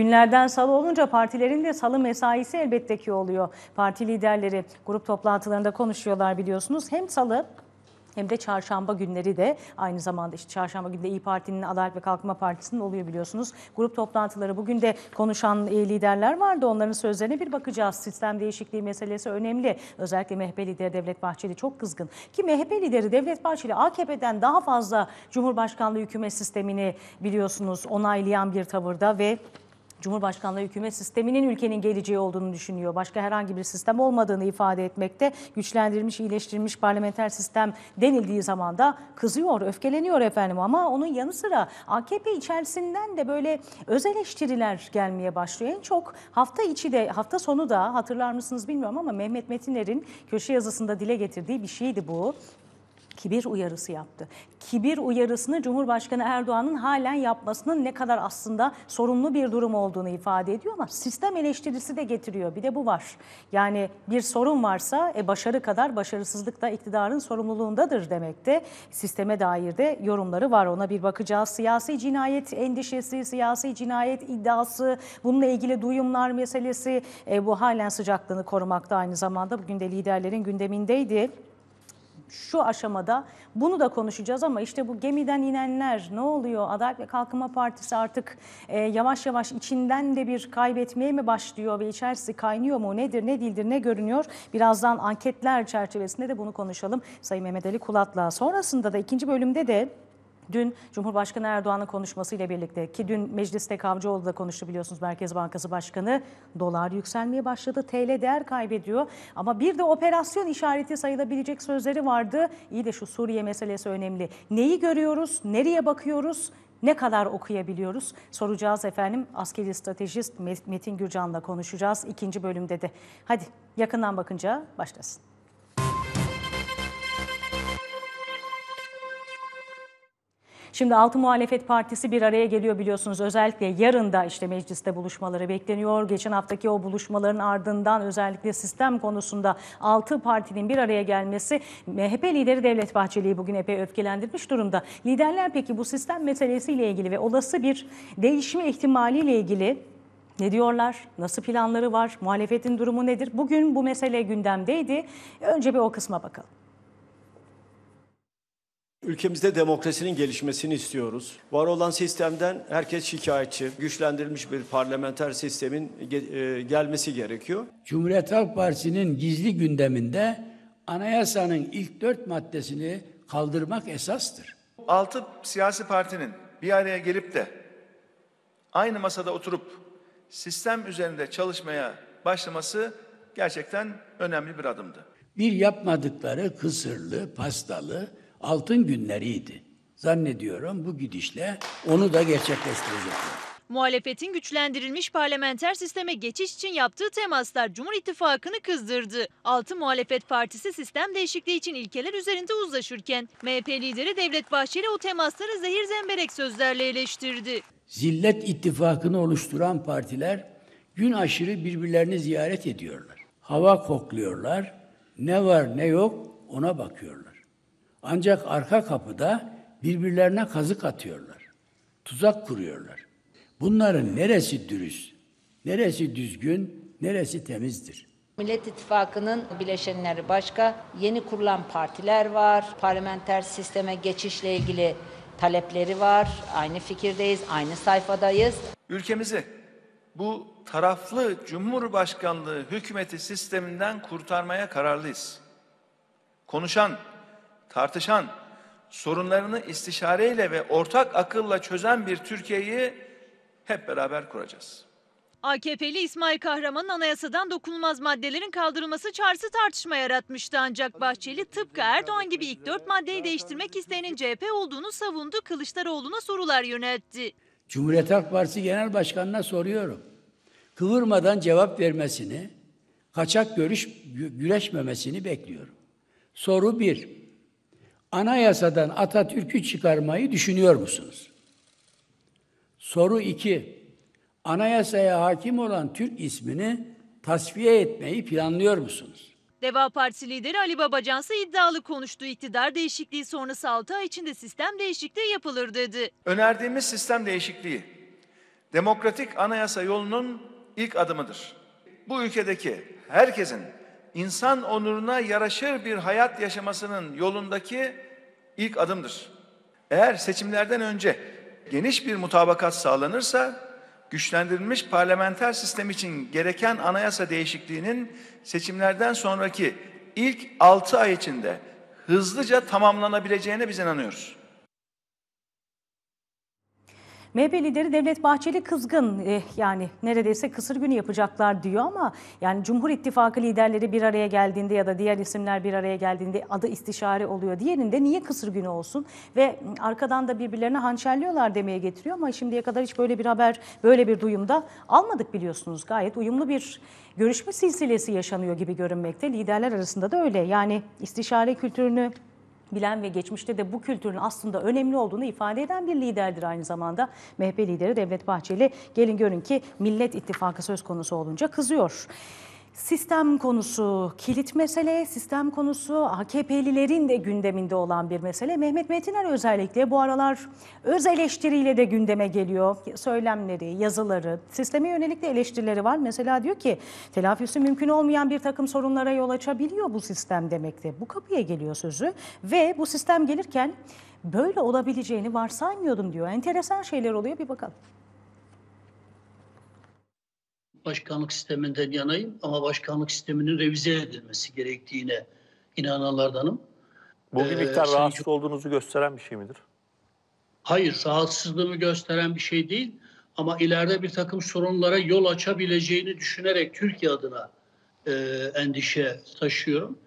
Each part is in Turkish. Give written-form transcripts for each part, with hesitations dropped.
Günlerden salı olunca partilerin de salı mesaisi elbette ki oluyor. Parti liderleri grup toplantılarında konuşuyorlar biliyorsunuz. Hem salı hem de çarşamba günleri de aynı zamanda işte çarşamba günü de İYİ Parti'nin, Adalet ve Kalkınma Partisi'nin oluyor biliyorsunuz. Grup toplantıları, bugün de konuşan liderler vardı. Onların sözlerine bir bakacağız. Sistem değişikliği meselesi önemli. Özellikle MHP lideri Devlet Bahçeli çok kızgın. Ki MHP lideri Devlet Bahçeli AKP'den daha fazla Cumhurbaşkanlığı hükümet sistemini biliyorsunuz onaylayan bir tavırda ve Cumhurbaşkanlığı hükümet sisteminin ülkenin geleceği olduğunu düşünüyor. Başka herhangi bir sistem olmadığını ifade etmekte. Güçlendirilmiş, iyileştirilmiş parlamenter sistem denildiği zaman da kızıyor, öfkeleniyor efendim. Ama onun yanı sıra AKP içerisinden de böyle öz eleştiriler gelmeye başlıyor. En çok hafta içi de, hafta sonu da hatırlar mısınız bilmiyorum ama Mehmet Metiner'in köşe yazısında dile getirdiği bir şeydi bu. Kibir uyarısı yaptı. Kibir uyarısını Cumhurbaşkanı Erdoğan'ın halen yapmasının ne kadar aslında sorunlu bir durum olduğunu ifade ediyor ama sistem eleştirisi de getiriyor. Bir de bu var. Yani bir sorun varsa başarı kadar başarısızlık da iktidarın sorumluluğundadır demekte. Sisteme dair de yorumları var. Ona bir bakacağız. Siyasi cinayet endişesi, siyasi cinayet iddiası, bununla ilgili duyumlar meselesi bu halen sıcaklığını korumakta aynı zamanda. Bugün de liderlerin gündemindeydi. Şu aşamada bunu da konuşacağız ama işte bu gemiden inenler ne oluyor? Adalet ve Kalkınma Partisi artık yavaş yavaş içinden de bir kaybetmeye mi başlıyor ve içerisi kaynıyor mu? Nedir, ne değildir, ne görünüyor? Birazdan anketler çerçevesinde de bunu konuşalım Sayın Mehmet Ali Kulat'la. Sonrasında da ikinci bölümde de dün Cumhurbaşkanı Erdoğan'ın konuşmasıyla birlikte, ki dün mecliste Kavcıoğlu da konuştu biliyorsunuz, Merkez Bankası Başkanı, dolar yükselmeye başladı, TL değer kaybediyor ama bir de operasyon işareti sayılabilecek sözleri vardı. İyi de şu Suriye meselesi önemli. Neyi görüyoruz, nereye bakıyoruz, ne kadar okuyabiliyoruz soracağız efendim. Askeri stratejist Metin Gürcan'la konuşacağız ikinci bölümde de. Hadi yakından bakınca başlasın. Şimdi 6 muhalefet partisi bir araya geliyor biliyorsunuz. Özellikle yarın da işte mecliste buluşmaları bekleniyor. Geçen haftaki o buluşmaların ardından özellikle sistem konusunda 6 partinin bir araya gelmesi MHP lideri Devlet Bahçeli'yi bugün epey öfkelendirmiş durumda. Liderler peki bu sistem meselesiyle ilgili ve olası bir değişme ihtimaliyle ilgili ne diyorlar? Nasıl planları var? Muhalefetin durumu nedir? Bugün bu mesele gündemdeydi. Önce bir o kısma bakalım. Ülkemizde demokrasinin gelişmesini istiyoruz. Var olan sistemden herkes şikayetçi. Güçlendirilmiş bir parlamenter sistemin gelmesi gerekiyor. Cumhuriyet Halk Partisi'nin gizli gündeminde anayasanın ilk 4 maddesini kaldırmak esastır. 6 siyasi partinin bir araya gelip de aynı masada oturup sistem üzerinde çalışmaya başlaması gerçekten önemli bir adımdı. Bir yapmadıkları kısırlı, pastalı, altın günleriydi. Zannediyorum bu gidişle onu da gerçekleştirecekler. Muhalefetin güçlendirilmiş parlamenter sisteme geçiş için yaptığı temaslar Cumhur İttifakı'nı kızdırdı. 6 muhalefet partisi sistem değişikliği için ilkeler üzerinde uzlaşırken MHP lideri Devlet Bahçeli o temasları zehir zemberek sözlerle eleştirdi. Zillet ittifakını oluşturan partiler gün aşırı birbirlerini ziyaret ediyorlar. Hava kokluyorlar. Ne var ne yok ona bakıyorlar. Ancak arka kapıda birbirlerine kazık atıyorlar, tuzak kuruyorlar. Bunların neresi dürüst, neresi düzgün, neresi temizdir? Millet İttifakı'nın bileşenleri başka, yeni kurulan partiler var, parlamenter sisteme geçişle ilgili talepleri var, aynı fikirdeyiz, aynı sayfadayız. Ülkemizi bu taraflı Cumhurbaşkanlığı hükümeti sisteminden kurtarmaya kararlıyız. Konuşan, tartışan, sorunlarını istişareyle ve ortak akılla çözen bir Türkiye'yi hep beraber kuracağız. AKP'li İsmail Kahraman'ın anayasadan dokunulmaz maddelerin kaldırılması çarşı tartışma yaratmıştı. Ancak Bahçeli tıpkı Erdoğan gibi ilk 4 maddeyi değiştirmek isteyenin CHP olduğunu savundu. Kılıçdaroğlu'na sorular yöneltti. Cumhuriyet Halk Partisi Genel Başkanı'na soruyorum. Kıvırmadan cevap vermesini, kaçak güreşmemesini bekliyorum. Soru 1. Anayasadan Atatürk'ü çıkarmayı düşünüyor musunuz? Soru 2. Anayasaya hakim olan Türk ismini tasfiye etmeyi planlıyor musunuz? Deva Partisi lideri Ali Babacan ise iddialı konuştu. İktidar değişikliği sonrası 6 ay içinde sistem değişikliği yapılır dedi. Önerdiğimiz sistem değişikliği demokratik anayasa yolunun ilk adımıdır. Bu ülkedeki herkesin insan onuruna yaraşır bir hayat yaşamasının yolundaki ilk adımdır. Eğer seçimlerden önce geniş bir mutabakat sağlanırsa, güçlendirilmiş parlamenter sistem için gereken anayasa değişikliğinin seçimlerden sonraki ilk 6 ay içinde hızlıca tamamlanabileceğine biz inanıyoruz. MHP lideri Devlet Bahçeli kızgın, yani neredeyse kısır günü yapacaklar diyor ama yani Cumhur İttifakı liderleri bir araya geldiğinde ya da diğer isimler bir araya geldiğinde adı istişare oluyor. Diğerinde niye kısır günü olsun ve arkadan da birbirlerine hançerliyorlar demeye getiriyor ama şimdiye kadar hiç böyle bir haber, böyle bir duyumda almadık biliyorsunuz. Gayet uyumlu bir görüşme silsilesi yaşanıyor gibi görünmekte. Liderler arasında da öyle, yani istişare kültürünü bilen ve geçmişte de bu kültürün aslında önemli olduğunu ifade eden bir liderdir aynı zamanda MHP lideri Devlet Bahçeli. Gelin görün ki Millet İttifakı söz konusu olunca kızıyor. Sistem konusu kilit mesele, sistem konusu AKP'lilerin de gündeminde olan bir mesele. Mehmet Metiner özellikle bu aralar öz eleştiriyle de gündeme geliyor. Söylemleri, yazıları, sisteme yönelik de eleştirileri var. Mesela diyor ki telafisi mümkün olmayan bir takım sorunlara yol açabiliyor bu sistem demekte. Bu kapıya geliyor sözü ve bu sistem gelirken böyle olabileceğini varsaymıyordum diyor. Enteresan şeyler oluyor, bir bakalım. Başkanlık sisteminden yanayım ama başkanlık sisteminin revize edilmesi gerektiğine inananlardanım. Bu bir miktar rahatsız olduğunuzu gösteren bir şey midir? Hayır, rahatsızlığımı gösteren bir şey değil ama ileride bir takım sorunlara yol açabileceğini düşünerek Türkiye adına endişe taşıyorum.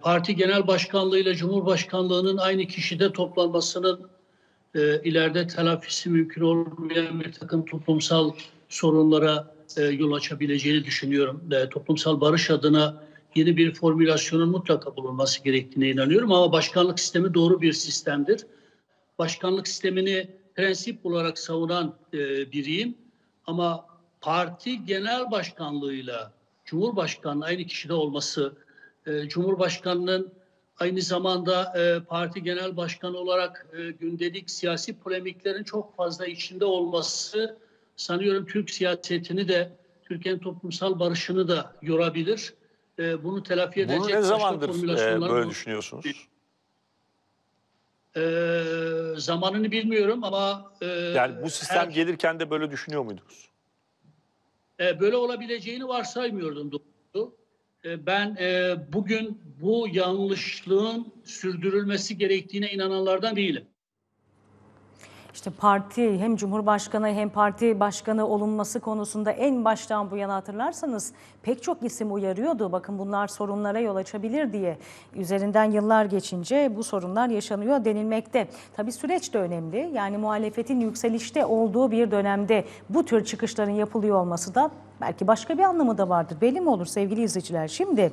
Parti genel başkanlığıyla Cumhurbaşkanlığının aynı kişide toplanmasının ileride telafisi mümkün olmayan bir takım toplumsal sorunlara yol açabileceğini düşünüyorum. Toplumsal barış adına yeni bir formülasyonun mutlaka bulunması gerektiğine inanıyorum. Ama başkanlık sistemi doğru bir sistemdir. Başkanlık sistemini prensip olarak savunan biriyim. Ama parti genel başkanlığıyla Cumhurbaşkanı aynı kişide olması, Cumhurbaşkanı'nın aynı zamanda parti genel başkanı olarak gündelik siyasi polemiklerin çok fazla içinde olması, sanıyorum Türk siyasetini de, Türkiye'nin toplumsal barışını da yorabilir. Bunu telafi edecek. Bunu ne zamandır böyle düşünüyorsunuz? Zamanını bilmiyorum ama... yani bu sistem gelirken de böyle düşünüyor muydunuz? Böyle olabileceğini varsaymıyordum. Doğru. Ben bugün bu yanlışlığın sürdürülmesi gerektiğine inananlardan değilim. İşte parti, hem Cumhurbaşkanı hem parti başkanı olunması konusunda en baştan bu yana hatırlarsanız pek çok isim uyarıyordu. Bakın bunlar sorunlara yol açabilir diye. Üzerinden yıllar geçince bu sorunlar yaşanıyor denilmekte. Tabii süreç de önemli. Yani muhalefetin yükselişte olduğu bir dönemde bu tür çıkışların yapılıyor olması da belki başka bir anlamı da vardır. Belli mi olur sevgili izleyiciler? Şimdi...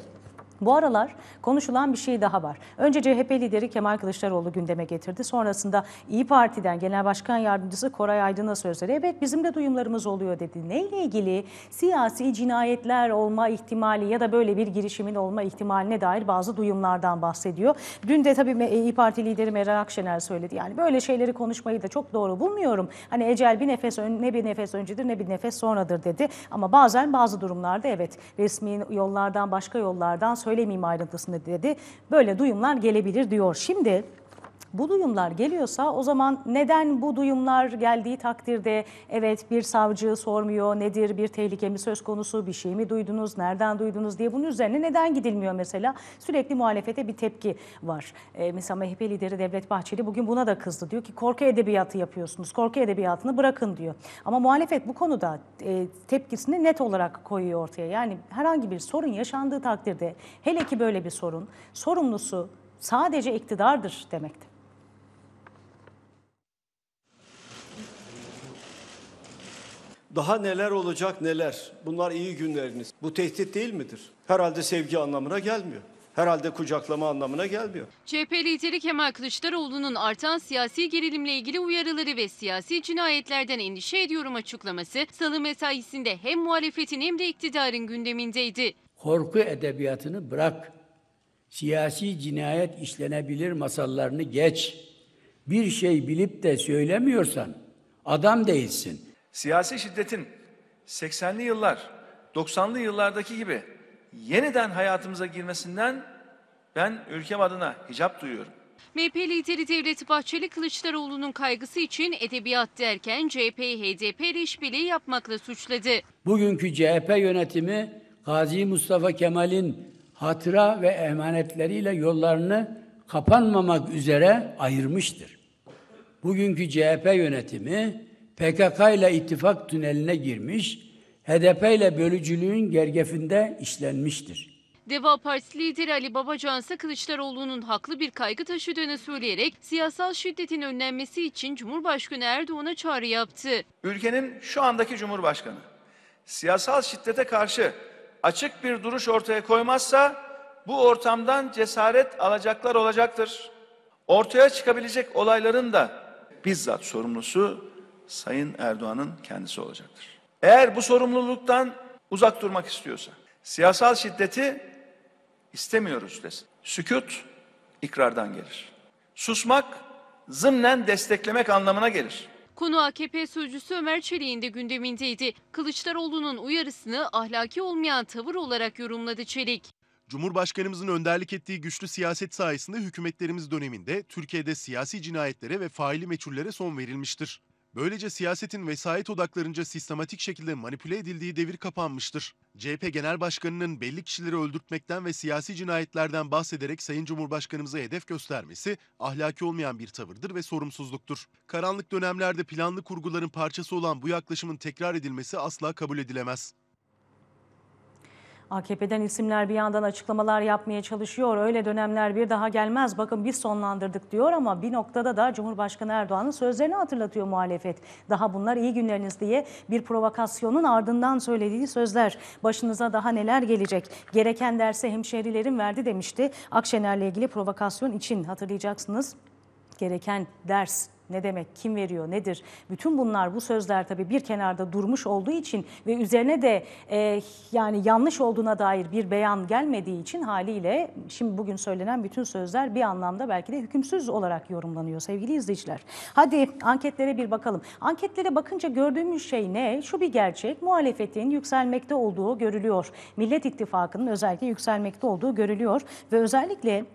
Bu aralar konuşulan bir şey daha var. Önce CHP lideri Kemal Kılıçdaroğlu gündeme getirdi. Sonrasında İyi Parti'den Genel Başkan Yardımcısı Koray Aydın'a sözleri. Evet, bizim de duyumlarımız oluyor dedi. Neyle ilgili? Siyasi cinayetler olma ihtimali ya da böyle bir girişimin olma ihtimaline dair bazı duyumlardan bahsediyor. Dün de tabii İyi Parti lideri Meral Akşener söyledi. Yani böyle şeyleri konuşmayı da çok doğru bulmuyorum. Hani ecel bir nefes ne bir nefes öncedir ne bir nefes sonradır dedi. Ama bazen bazı durumlarda evet resmi yollardan başka yollardan söylemeyeyim ayrıntısını dedi. Böyle duyumlar gelebilir diyor. Şimdi bu duyumlar geliyorsa o zaman neden bu duyumlar geldiği takdirde evet bir savcı sormuyor, nedir, bir tehlike mi söz konusu, bir şey mi duydunuz, nereden duydunuz diye bunun üzerine neden gidilmiyor mesela? Sürekli muhalefete bir tepki var. Mesela MHP lideri Devlet Bahçeli bugün buna da kızdı. Diyor ki korku edebiyatı yapıyorsunuz, korku edebiyatını bırakın diyor. Ama muhalefet bu konuda tepkisini net olarak koyuyor ortaya. Yani herhangi bir sorun yaşandığı takdirde, hele ki böyle bir sorun, sorumlusu sadece iktidardır demekti. Daha neler olacak neler? Bunlar iyi günleriniz. Bu tehdit değil midir? Herhalde sevgi anlamına gelmiyor. Herhalde kucaklama anlamına gelmiyor. CHP lideri Kemal Kılıçdaroğlu'nun artan siyasi gerilimle ilgili uyarıları ve siyasi cinayetlerden endişe ediyorum açıklaması salı mesaisinde hem muhalefetin hem de iktidarın gündemindeydi. Korku edebiyatını bırak. Siyasi cinayet işlenebilir masallarını geç. Bir şey bilip de söylemiyorsan adam değilsin. siyasi şiddetin 80'li yıllar, 90'lı yıllardaki gibi yeniden hayatımıza girmesinden ben ülkem adına hicap duyuyorum. MHP lideri Devlet Bahçeli, Kılıçdaroğlu'nun kaygısı için edebiyat derken CHP'yi HDP ile işbirliği yapmakla suçladı. Bugünkü CHP yönetimi Gazi Mustafa Kemal'in hatıra ve emanetleriyle yollarını kapanmamak üzere ayırmıştır. Bugünkü CHP yönetimi PKK ile ittifak tüneline girmiş, HDP ile bölücülüğün gergefinde işlenmiştir. Deva Partisi lideri Ali Babacan ise Kılıçdaroğlu'nun haklı bir kaygı taşıdığını söyleyerek siyasal şiddetin önlenmesi için Cumhurbaşkanı Erdoğan'a çağrı yaptı. Ülkenin şu andaki Cumhurbaşkanı siyasal şiddete karşı açık bir duruş ortaya koymazsa bu ortamdan cesaret alacaklar olacaktır. Ortaya çıkabilecek olayların da bizzat sorumlusu Sayın Erdoğan'ın kendisi olacaktır. Eğer bu sorumluluktan uzak durmak istiyorsa, siyasal şiddeti istemiyoruz desin. Sükût ikrardan gelir. Susmak zımnen desteklemek anlamına gelir. Konu AKP sözcüsü Ömer Çelik'in de gündemindeydi. Kılıçdaroğlu'nun uyarısını ahlaki olmayan tavır olarak yorumladı Çelik. Cumhurbaşkanımızın önderlik ettiği güçlü siyaset sayesinde hükümetlerimiz döneminde Türkiye'de siyasi cinayetlere ve faili meçhullere son verilmiştir. Böylece siyasetin vesayet odaklarınca sistematik şekilde manipüle edildiği devir kapanmıştır. CHP Genel Başkanı'nın belli kişileri öldürtmekten ve siyasi cinayetlerden bahsederek Sayın Cumhurbaşkanımıza hedef göstermesi ahlaki olmayan bir tavırdır ve sorumsuzluktur. Karanlık dönemlerde planlı kurguların parçası olan bu yaklaşımın tekrar edilmesi asla kabul edilemez. AKP'den isimler bir yandan açıklamalar yapmaya çalışıyor. Öyle dönemler bir daha gelmez. Bakın biz sonlandırdık diyor ama bir noktada da Cumhurbaşkanı Erdoğan'ın sözlerini hatırlatıyor muhalefet. Daha bunlar iyi günleriniz diye bir provokasyonun ardından söylediği sözler. Başınıza daha neler gelecek? Gereken dersi hemşehrilerim verdi demişti. Akşener'le ilgili provokasyon için hatırlayacaksınız. Gereken ders ne demek, kim veriyor, nedir? Bütün bunlar, bu sözler tabii bir kenarda durmuş olduğu için ve üzerine de yani yanlış olduğuna dair bir beyan gelmediği için haliyle şimdi bugün söylenen bütün sözler bir anlamda belki de hükümsüz olarak yorumlanıyor sevgili izleyiciler. Hadi anketlere bir bakalım. Anketlere bakınca gördüğümüz şey ne? Şu bir gerçek, muhalefetin yükselmekte olduğu görülüyor. Millet İttifakı'nın özellikle yükselmekte olduğu görülüyor ve özellikle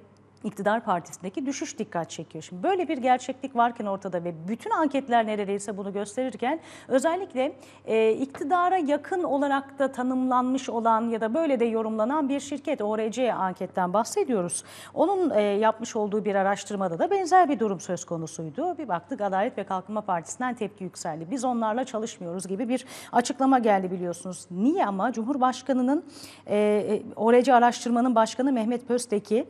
İktidar Partisi'ndeki düşüş dikkat çekiyor. Şimdi böyle bir gerçeklik varken ortada ve bütün anketler neredeyse bunu gösterirken özellikle iktidara yakın olarak da tanımlanmış olan ya da böyle de yorumlanan bir şirket ORC anketten bahsediyoruz. Onun yapmış olduğu bir araştırmada da benzer bir durum söz konusuydu. Bir baktık Adalet ve Kalkınma Partisi'nden tepki yükseldi. Biz onlarla çalışmıyoruz gibi bir açıklama geldi biliyorsunuz. Niye ama? Cumhurbaşkanı'nın ORC araştırmanın başkanı Mehmet Pösteki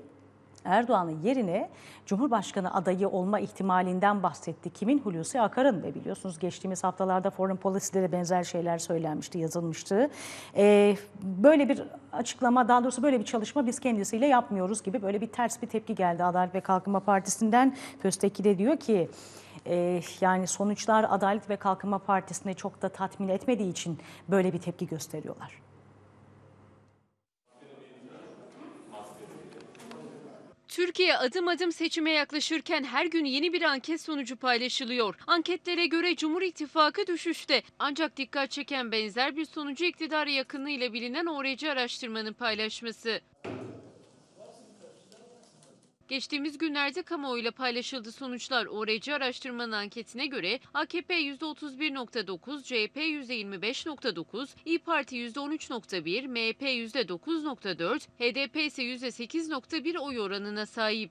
Erdoğan'ın yerine Cumhurbaşkanı adayı olma ihtimalinden bahsetti. Kimin? Hulusi Akar'ın. Ve biliyorsunuz geçtiğimiz haftalarda Foreign Policy'de de benzer şeyler söylenmişti, yazılmıştı. Böyle bir açıklama, daha doğrusu böyle bir çalışma biz kendisiyle yapmıyoruz gibi böyle bir ters bir tepki geldi Adalet ve Kalkınma Partisi'nden. Pösteki de diyor ki yani sonuçlar Adalet ve Kalkınma Partisi'ne çok da tatmin etmediği için böyle bir tepki gösteriyorlar. Türkiye adım adım seçime yaklaşırken her gün yeni bir anket sonucu paylaşılıyor. Anketlere göre Cumhur İttifakı düşüşte. Ancak dikkat çeken benzer bir sonucu iktidara yakınlığıyla bilinen ORC araştırmanın paylaşması. Geçtiğimiz günlerde kamuoyuyla paylaşıldı sonuçlar. ORC araştırmanın anketine göre AKP %31.9, CHP %25.9, İYİ Parti %13.1, MHP %9.4, HDP ise %8.1 oy oranına sahip.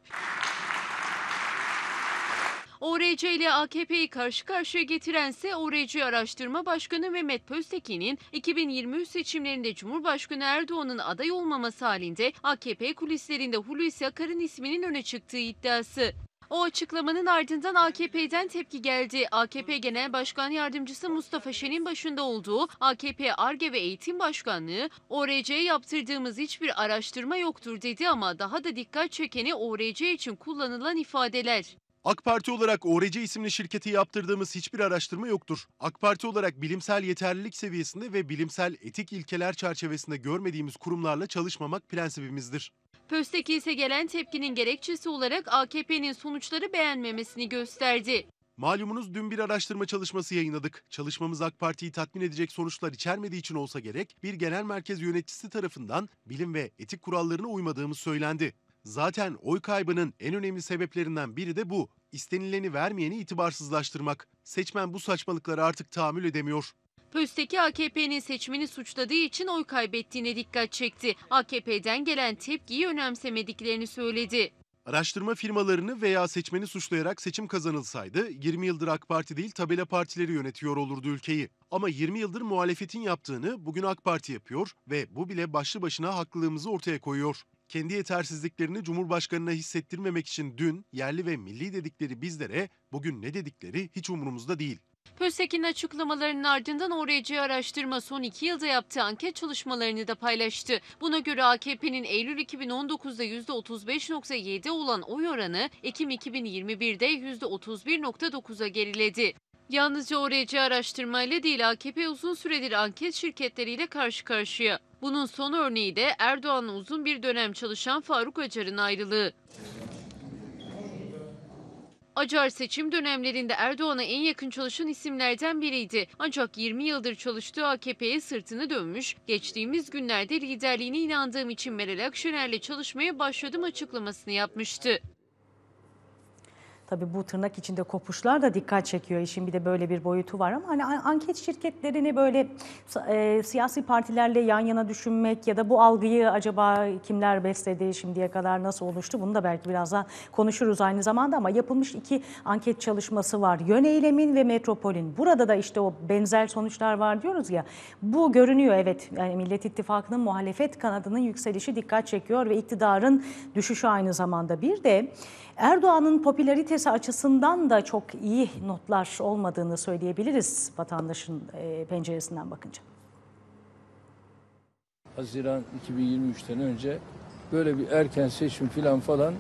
ORC ile AKP'yi karşı karşıya getirense ORC Araştırma Başkanı Mehmet Pösteki'nin 2023 seçimlerinde Cumhurbaşkanı Erdoğan'ın aday olmaması halinde AKP kulislerinde Hulusi Akar'ın isminin öne çıktığı iddiası. O açıklamanın ardından AKP'den tepki geldi. AKP Genel Başkan Yardımcısı Mustafa Şen'in başında olduğu AKP Ar-Ge ve Eğitim Başkanlığı, ORC'ye yaptırdığımız hiçbir araştırma yoktur dedi ama daha da dikkat çekeni ORC için kullanılan ifadeler. AK Parti olarak ORC isimli şirketi yaptırdığımız hiçbir araştırma yoktur. AK Parti olarak bilimsel yeterlilik seviyesinde ve bilimsel etik ilkeler çerçevesinde görmediğimiz kurumlarla çalışmamak prensibimizdir. Pösteki ise gelen tepkinin gerekçesi olarak AKP'nin sonuçları beğenmemesini gösterdi. Malumunuz dün bir araştırma çalışması yayınladık. Çalışmamız AK Parti'yi tatmin edecek sonuçlar içermediği için olsa gerek bir genel merkez yöneticisi tarafından bilim ve etik kurallarına uymadığımız söylendi. Zaten oy kaybının en önemli sebeplerinden biri de bu. İstenileni vermeyeni itibarsızlaştırmak. Seçmen bu saçmalıklara artık tahammül edemiyor. Pösteki AKP'nin seçmeni suçladığı için oy kaybettiğine dikkat çekti. AKP'den gelen tepkiyi önemsemediklerini söyledi. Araştırma firmalarını veya seçmeni suçlayarak seçim kazanılsaydı 20 yıldır AK Parti değil tabela partileri yönetiyor olurdu ülkeyi. Ama 20 yıldır muhalefetin yaptığını bugün AK Parti yapıyor ve bu bile başlı başına haklılığımızı ortaya koyuyor. Kendi yetersizliklerini Cumhurbaşkanı'na hissettirmemek için dün yerli ve milli dedikleri bizlere bugün ne dedikleri hiç umurumuzda değil. Pösteki'nin açıklamalarının ardından ORC araştırma son 2 yılda yaptığı anket çalışmalarını da paylaştı. Buna göre AKP'nin Eylül 2019'da %35.7 olan oy oranı Ekim 2021'de %31.9'a geriledi. Yalnızca ORC araştırmayla değil AKP uzun süredir anket şirketleriyle karşı karşıya. Bunun son örneği de Erdoğan'la uzun bir dönem çalışan Faruk Acar'ın ayrılığı. Acar seçim dönemlerinde Erdoğan'a en yakın çalışan isimlerden biriydi. Ancak 20 yıldır çalıştığı AKP'ye sırtını dönmüş, geçtiğimiz günlerde liderliğine inandığım için Meral Akşener'le çalışmaya başladım açıklamasını yapmıştı. Tabii bu tırnak içinde kopuşlar da dikkat çekiyor. İşin bir de böyle bir boyutu var ama hani anket şirketlerini böyle siyasi partilerle yan yana düşünmek ya da bu algıyı acaba kimler besledi, şimdiye kadar nasıl oluştu, bunu da belki birazdan konuşuruz aynı zamanda. Ama yapılmış 2 anket çalışması var. Yöneylemin ve Metropol'ün. Burada da işte o benzer sonuçlar var diyoruz ya. Bu görünüyor, evet. Yani Millet İttifakı'nın muhalefet kanadının yükselişi dikkat çekiyor ve iktidarın düşüşü aynı zamanda. Bir de Erdoğan'ın popülaritesi açısından da çok iyi notlar olmadığını söyleyebiliriz vatandaşın penceresinden bakınca. Haziran 2023'ten önce böyle bir erken seçim falan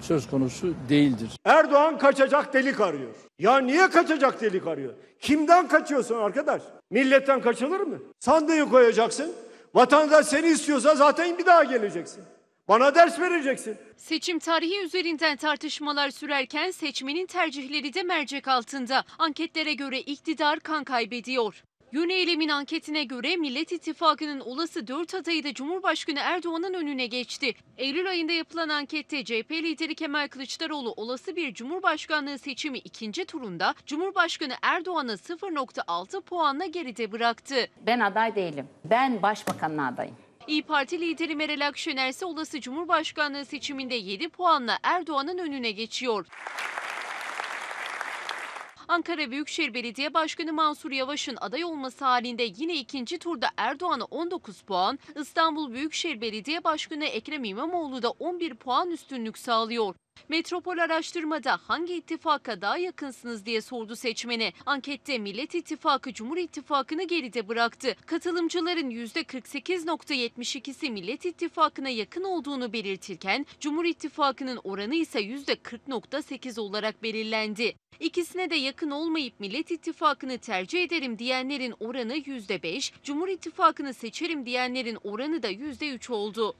söz konusu değildir. Erdoğan kaçacak delik arıyor. Ya niye kaçacak delik arıyor? Kimden kaçıyorsun arkadaş? Milletten kaçılır mı? Sandığı koyacaksın. Vatandaş seni istiyorsa zaten bir daha geleceksin. Bana ders vereceksin. Seçim tarihi üzerinden tartışmalar sürerken seçmenin tercihleri de mercek altında. Anketlere göre iktidar kan kaybediyor. Yöneylemin anketine göre Millet İttifakı'nın olası 4 adayı da Cumhurbaşkanı Erdoğan'ın önüne geçti. Eylül ayında yapılan ankette CHP lideri Kemal Kılıçdaroğlu olası bir Cumhurbaşkanlığı seçimi 2. turunda Cumhurbaşkanı Erdoğan'ı 0.6 puanla geride bıraktı. Ben aday değilim. Ben başbakanlığa adayım. İYİ Parti lideri Meral Akşener ise olası Cumhurbaşkanlığı seçiminde 7 puanla Erdoğan'ın önüne geçiyor. Ankara Büyükşehir Belediye Başkanı Mansur Yavaş'ın aday olması halinde yine 2. turda Erdoğan'a 19 puan, İstanbul Büyükşehir Belediye Başkanı Ekrem İmamoğlu da 11 puan üstünlük sağlıyor. Metropol araştırmada hangi ittifaka daha yakınsınız diye sordu seçmene. Ankette Millet İttifakı Cumhur İttifakı'nı geride bıraktı. Katılımcıların %48.72'si Millet İttifakı'na yakın olduğunu belirtirken Cumhur İttifakı'nın oranı ise %40.8 olarak belirlendi. İkisine de yakın olmayıp Millet İttifakı'nı tercih ederim diyenlerin oranı %5, Cumhur İttifakı'nı seçerim diyenlerin oranı da %3 oldu.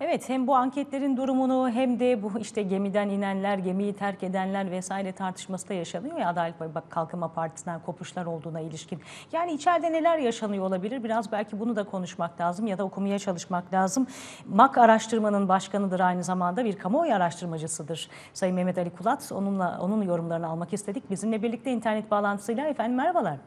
Evet, hem bu anketlerin durumunu hem de bu işte gemiden inenler, gemiyi terk edenler vesaire tartışması da yaşanıyor ya, Adalet ve Kalkınma Partisi'nden kopuşlar olduğuna ilişkin. Yani içeride neler yaşanıyor olabilir? Biraz belki bunu da konuşmak lazım ya da okumaya çalışmak lazım. MAK araştırmanın başkanıdır aynı zamanda, bir kamuoyu araştırmacısıdır Sayın Mehmet Ali Kulat. Onun yorumlarını almak istedik. Bizimle birlikte internet bağlantısıyla. Efendim merhabalar.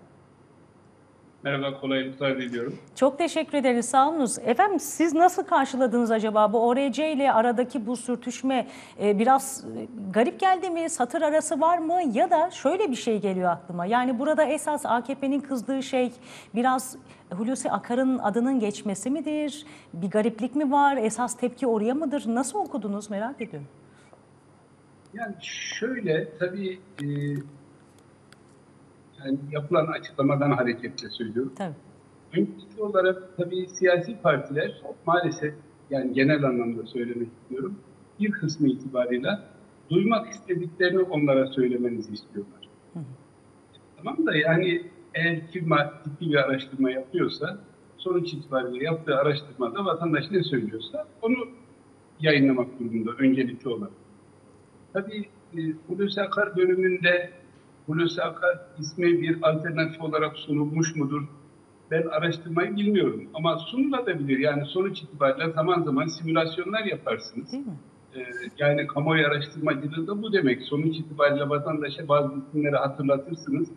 Merhaba, kolaylıklar diliyorum. Çok teşekkür ederiz, sağ olunuz. Efendim siz nasıl karşıladınız acaba bu ORC ile aradaki bu sürtüşme? Biraz garip geldi mi? Satır arası var mı? Ya da şöyle bir şey geliyor aklıma. Yani burada esas AKP'nin kızdığı şey biraz Hulusi Akar'ın adının geçmesi midir? Bir gariplik mi var? Esas tepki oraya mıdır? Nasıl okudunuz? Merak ediyorum. Yani şöyle tabii... Yani yapılan açıklamadan hareketle söylüyorum. Tabii. Öncelikli olarak tabii siyasi partiler maalesef, yani genel anlamda söylemek istiyorum, bir kısmı itibarıyla duymak istediklerini onlara söylemenizi istiyorlar. Hı. Tamam da yani eğer firma ciddi bir araştırma yapıyorsa, sonuç itibariyle yaptığı araştırmada vatandaş ne söylüyorsa onu yayınlamak durumunda öncelikli olarak. Tabii Hulusi Akar bölümünde Hulusi Akar ismi bir alternatif olarak sunulmuş mudur? Ben araştırmayı bilmiyorum ama sunulabilir. Yani sonuç itibariyle zaman zaman simülasyonlar yaparsınız. Değil mi? Yani kamuoyu araştırmacılığı da bu demek. Sonuç itibariyle vatandaşa bazı isimleri hatırlatırsınız.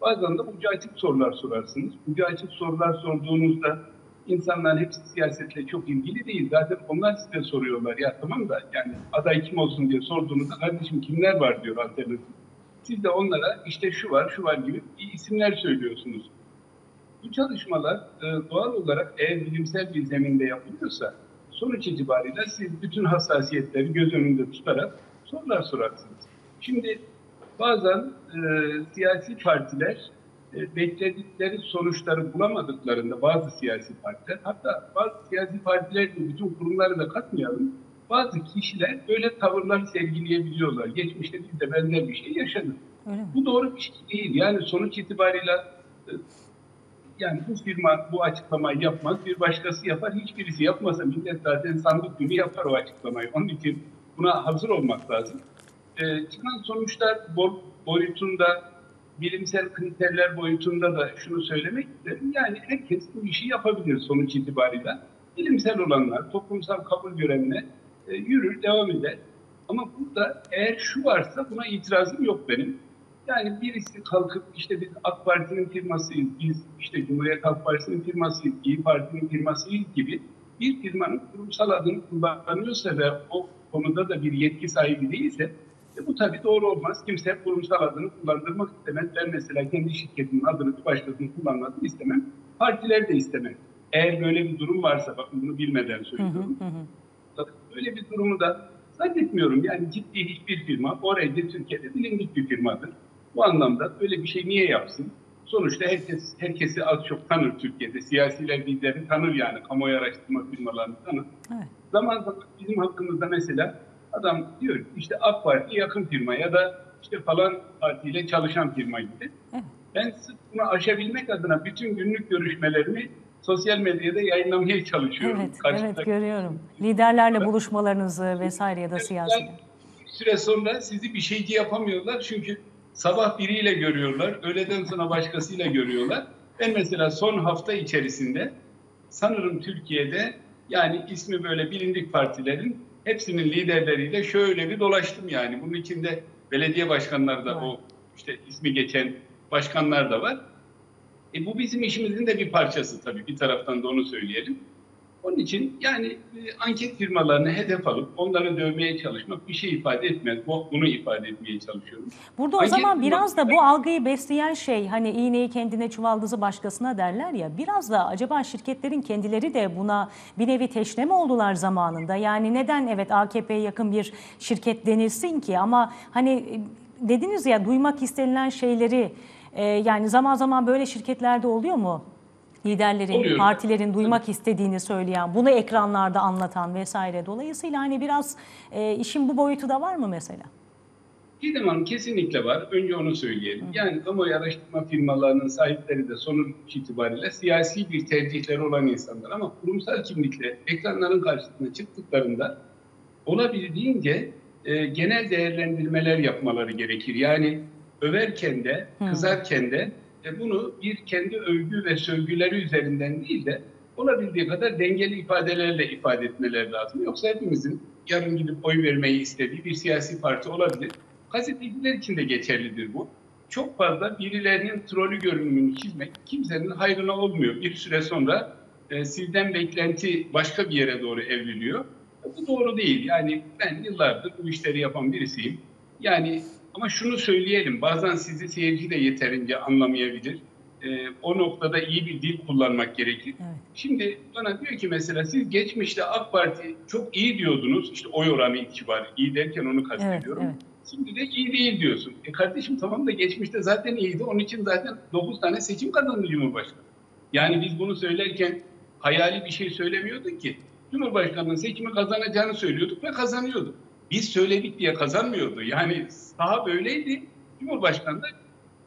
Bazen de ucu açık sorular sorarsınız. Ucu açık sorular sorduğunuzda insanlar hepsi siyasetle çok ilgili değil. Zaten onlar size soruyorlar. Ya tamam da yani aday kim olsun diye sorduğunuzda kardeşim kimler var diyor alternatif. Siz de onlara işte şu var gibi isimler söylüyorsunuz. Bu çalışmalar doğal olarak eğer bilimsel bir zeminde yapılıyorsa sonuç itibariyle siz bütün hassasiyetleri göz önünde tutarak sorular sorarsınız. Şimdi bazen siyasi partiler bekledikleri sonuçları bulamadıklarında bazı siyasi partiler, hatta bazı siyasi partiler bütün kurumları da katmayalım, bazı kişiler böyle tavırlar sergileyebiliyorlar. Geçmişte biz de benzer bir şey yaşadık. Bu doğru bir şey değil. Yani sonuç itibariyle yani bu firma bu açıklamayı yapmaz, bir başkası yapar, hiçbirisi yapmasa millet zaten sandık günü yapar o açıklamayı. Onun için buna hazır olmak lazım. Çıkan sonuçlar boyutunda, bilimsel kriterler boyutunda da şunu söylemek isterim. Yani herkes bu işi yapabilir sonuç itibariyle. Bilimsel olanlar, toplumsal kabul görenler yürür, devam eder. Ama burada eğer şu varsa buna itirazım yok benim. Yani birisi kalkıp işte biz AK Parti'nin firmasıyız, biz işte Cumhuriyet Halk Partisi'nin firmasıyız, İYİ Parti'nin firmasıyız gibi bir firmanın kurumsal adını kullanıyorsa ve o konuda da bir yetki sahibi değilse bu tabii doğru olmaz. Kimse kurumsal adını kullandırmak istemez. Ben mesela kendi şirketimin adını, bir başkasının kullanmasını istemem. Partiler de istemez. Eğer böyle bir durum varsa, bakın bunu bilmeden söylüyorum. Böyle bir durumu da zannetmiyorum. Yani ciddi hiçbir firma, orayı Türkiye'de bilindik bir firmadır. Bu anlamda öyle bir şey niye yapsın? Sonuçta herkesi az çok tanır Türkiye'de. Siyasiler bizleri tanır yani. Kamuoyu araştırma firmalarını tanır. Evet. Zaman zaman bizim hakkımızda mesela adam diyor işte AK Parti yakın firma ya da işte falan partiyle çalışan firma gibi. Evet. Ben sırf bunu aşabilmek adına bütün günlük görüşmelerimi sosyal medyada yayınlamaya çalışıyorum. Evet görüyorum. Liderlerle buluşmalarınızı vesaire ya da siyasi. Bir süre sonra sizi bir şeyci yapamıyorlar çünkü sabah biriyle görüyorlar, öğleden sonra başkasıyla görüyorlar. Ben mesela son hafta içerisinde sanırım Türkiye'de yani ismi böyle bilindik partilerin hepsinin liderleriyle şöyle bir dolaştım yani. Bunun içinde belediye başkanları da o işte ismi geçen başkanlar da var. Bu bizim işimizin de bir parçası tabii. Bir taraftan da onu söyleyelim. Onun için yani anket firmalarını hedef alıp onları dövmeye çalışmak bir şey ifade etmez. Bunu ifade etmeye çalışıyorum. Burada anket o zaman biraz da bu algıyı besleyen şey hani iğneyi kendine çuvaldızı başkasına derler ya biraz da acaba şirketlerin kendileri de buna bir nevi teşne mi oldular zamanında? Yani neden evet AKP'ye yakın bir şirket denilsin ki ama hani dediniz ya duymak istenilen şeyleri yani zaman zaman böyle şirketlerde oluyor mu? Liderlerin, oluyor. Partilerin duymak istediğini söyleyen, bunu ekranlarda anlatan vesaire. Dolayısıyla hani biraz işin bu boyutu da var mı mesela? Gidem Hanım kesinlikle var. Önce onu söyleyelim. Hı. Yani kamuoyu araştırma firmalarının sahipleri de sonuç itibariyle siyasi bir tercihleri olan insanlar. Ama kurumsal kimlikle ekranların karşısına çıktıklarında olabildiğince genel değerlendirmeler yapmaları gerekir. Yani överken de, kızarken de bunu bir kendi övgü ve sövgüleri üzerinden değil de olabildiği kadar dengeli ifadelerle ifade etmeleri lazım. Yoksa hepimizin yarın gidip oy vermeyi istediği bir siyasi parti olabilir. Gazeteciler için de geçerlidir bu. Çok fazla birilerinin trolü görünümünü çizmek kimsenin hayrına olmuyor. Bir süre sonra sizden beklenti başka bir yere doğru evriliyor. Bu doğru değil. Yani ben yıllardır bu işleri yapan birisiyim. Yani ama şunu söyleyelim, bazen sizi seyirci de yeterince anlamayabilir. O noktada iyi bir dil kullanmak gerekir. Evet. Şimdi bana diyor ki mesela siz geçmişte AK Parti çok iyi diyordunuz. İşte oy oranı itibariyle iyi derken onu kastediyorum. Evet, evet. Şimdi de iyi değil diyorsun. Kardeşim tamam da geçmişte zaten iyiydi. Onun için zaten 9 tane seçim kazandı Cumhurbaşkanı. Yani biz bunu söylerken hayali bir şey söylemiyorduk ki. Cumhurbaşkanının seçimi kazanacağını söylüyorduk ve kazanıyorduk. Biz söyledik diye kazanmıyordu. Yani saha böyleydi. Cumhurbaşkanı da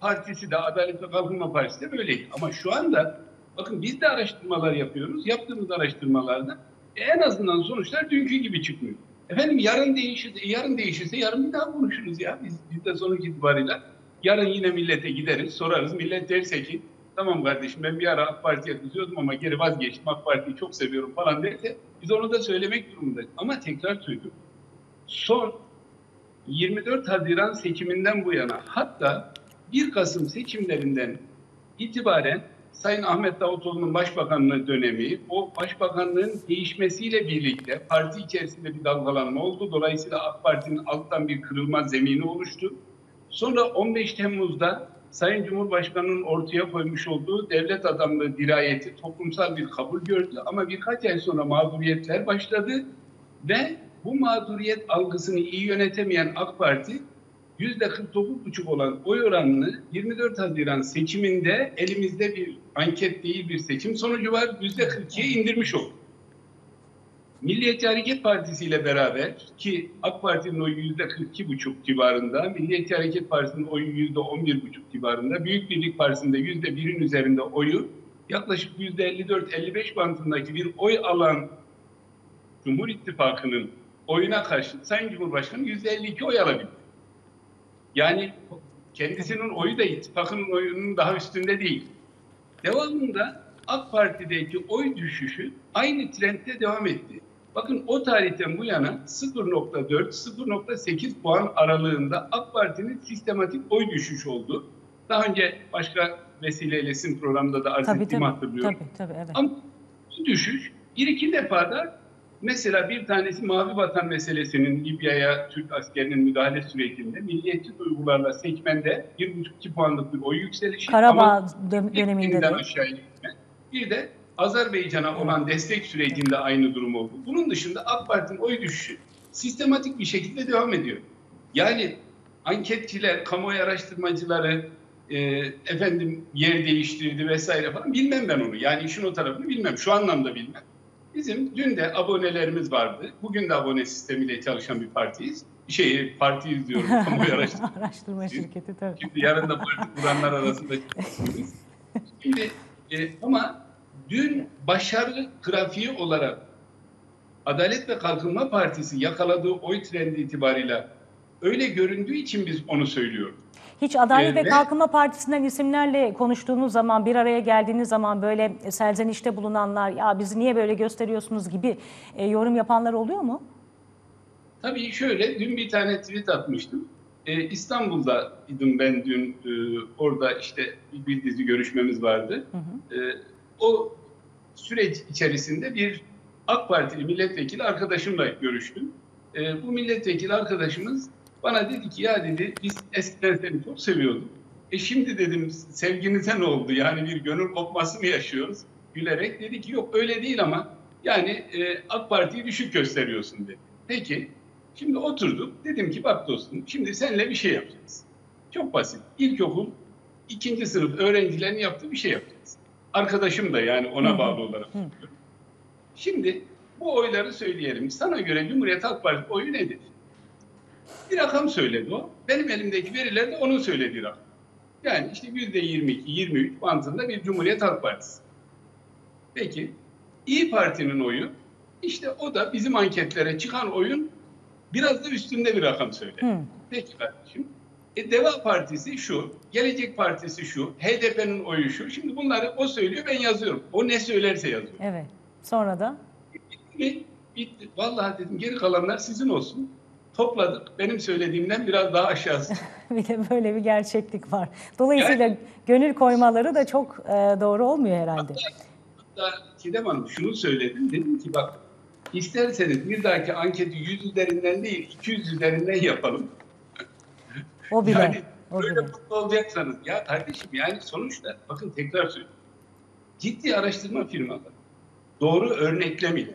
partisi de Adalet ve Kalkınma Partisi de böyleydi. Ama şu anda bakın biz de araştırmalar yapıyoruz. Yaptığımız araştırmalarda en azından sonuçlar dünkü gibi çıkmıyor. Efendim yarın değişirse yarın bir daha konuşuruz ya. Biz de sonuç itibariyle yarın yine millete gideriz, sorarız. Millet derse ki tamam kardeşim ben bir ara AK Parti'ye kızıyordum ama geri vazgeçtim, AK Parti'yi çok seviyorum falan derse biz onu da söylemek durumundayız. Ama tekrar söylüyorum. Son 24 Haziran seçiminden bu yana, hatta 1 Kasım seçimlerinden itibaren Sayın Ahmet Davutoğlu'nun başbakanlığı dönemi, o başbakanlığın değişmesiyle birlikte parti içerisinde bir dalgalanma oldu. Dolayısıyla AK Parti'nin alttan bir kırılma zemini oluştu. Sonra 15 Temmuz'da Sayın Cumhurbaşkanı'nın ortaya koymuş olduğu devlet adamlığı dirayeti toplumsal bir kabul gördü. Ama birkaç ay sonra mağduriyetler başladı ve bu mağduriyet algısını iyi yönetemeyen AK Parti %49,5 olan oy oranını 24 Haziran seçiminde, elimizde bir anket değil bir seçim sonucu var, %42'ye indirmiş oldu. Milliyetçi Hareket Partisi ile beraber, ki AK Parti'nin oyu %42,5 civarında, Milliyetçi Hareket Partisi'nin oyu %11,5 civarında, Büyük Birlik Partisi'nde %1'in üzerinde oyu, yaklaşık %54-55 bandındaki bir oy alan Cumhur İttifakı'nın oyuna karşı Sayın Cumhurbaşkanı %52 oy alabildi. Yani kendisinin oyu da ittifakının oyunun daha üstünde değil. Devamında AK Parti'deki oy düşüşü aynı trendde devam etti. Bakın o tarihten bu yana 0,4-0,8 puan aralığında AK Parti'nin sistematik oy düşüşü oldu. Daha önce başka vesileyle sizin programda da arz ettiğimi hatırlıyorum. Tabii, evet. Ama bu düşüş bir iki defa da, mesela bir tanesi Mavi Vatan meselesinin Libya'ya Türk askerinin müdahale sürecinde milliyetçi duygularla seçmende 1,5-2 puanlık bir oy yükselişi. Karabağ döneminde de. Aşağıya gitme. Bir de Azerbaycan'a olan destek sürecinde aynı durum oldu. Bunun dışında AK Parti'nin oy düşüşü sistematik bir şekilde devam ediyor. Yani anketçiler, kamuoyu araştırmacıları efendim yer değiştirdi vesaire falan, bilmem ben onu. Yani işin o tarafını bilmem. Şu anlamda bilmem. Bizim dün de abonelerimiz vardı. Bugün de abone sistemiyle çalışan bir partiyiz. Partiyiz diyorum. Kamuoyu araştırma şirketi tabii. Şimdi yarın da parti kuranlar arasında çalışıyoruz. Şimdi ama dün başarılı grafiği olarak Adalet ve Kalkınma Partisi yakaladığı oy trendi itibariyle öyle göründüğü için biz onu söylüyoruz. Hiç Adalet ve Kalkınma Partisi'nden isimlerle konuştuğunuz zaman, bir araya geldiğiniz zaman böyle serzenişte bulunanlar, ya bizi niye böyle gösteriyorsunuz gibi yorum yapanlar oluyor mu? Tabii şöyle, dün bir tane tweet atmıştım. İstanbul'daydım ben dün, orada işte bir dizi görüşmemiz vardı. Hı hı. O süreç içerisinde bir AK Partili milletvekili arkadaşımla görüştüm. Bu milletvekili arkadaşımız bana dedi ki, ya dedi, biz eskiden seni çok seviyorduk. Şimdi dedim sevginize ne oldu? Yani bir gönül kopması mı yaşıyoruz? Gülerek dedi ki yok öyle değil ama yani AK Parti'yi düşük gösteriyorsun dedi. Peki şimdi oturduk, dedim ki bak dostum, şimdi seninle bir şey yapacağız. Çok basit. İlkokul 2. sınıf öğrencilerin yaptığı bir şey yapacağız. Arkadaşım da, yani ona bağlı olarak. Şimdi bu oyları söyleyelim. Sana göre Cumhuriyet Halk Partisi oyu nedir? Bir rakam söyledi o. Benim elimdeki veriler de onun söylediği rakam. Yani işte %22-23 bandında bir Cumhuriyet Halk Partisi. Peki İYİ Parti'nin oyu, işte o da bizim anketlere çıkan oyun biraz da üstünde bir rakam söyledi. Peki kardeşim. Deva Partisi şu, Gelecek Partisi şu, HDP'nin oyu şu. Şimdi bunları o söylüyor, ben yazıyorum. O ne söylerse yazıyor. Evet. Sonra da? Bitti. Vallahi dedim geri kalanlar sizin olsun. Topladık. Benim söylediğimden biraz daha aşağısı. Bir de böyle bir gerçeklik var. Dolayısıyla yani, gönül koymaları da çok doğru olmuyor herhalde. Hatta Çiğdem Hanım şunu söyledim. Dedim ki bak, isterseniz bir dahaki anketi 100 üzerinden değil 200 üzerinden yapalım. O bile. Yani o böyle bile. Mutlu olacaksanız. Ya kardeşim, yani sonuçta bakın tekrar söylüyorum. Ciddi araştırma firmaları doğru örneklemiyle,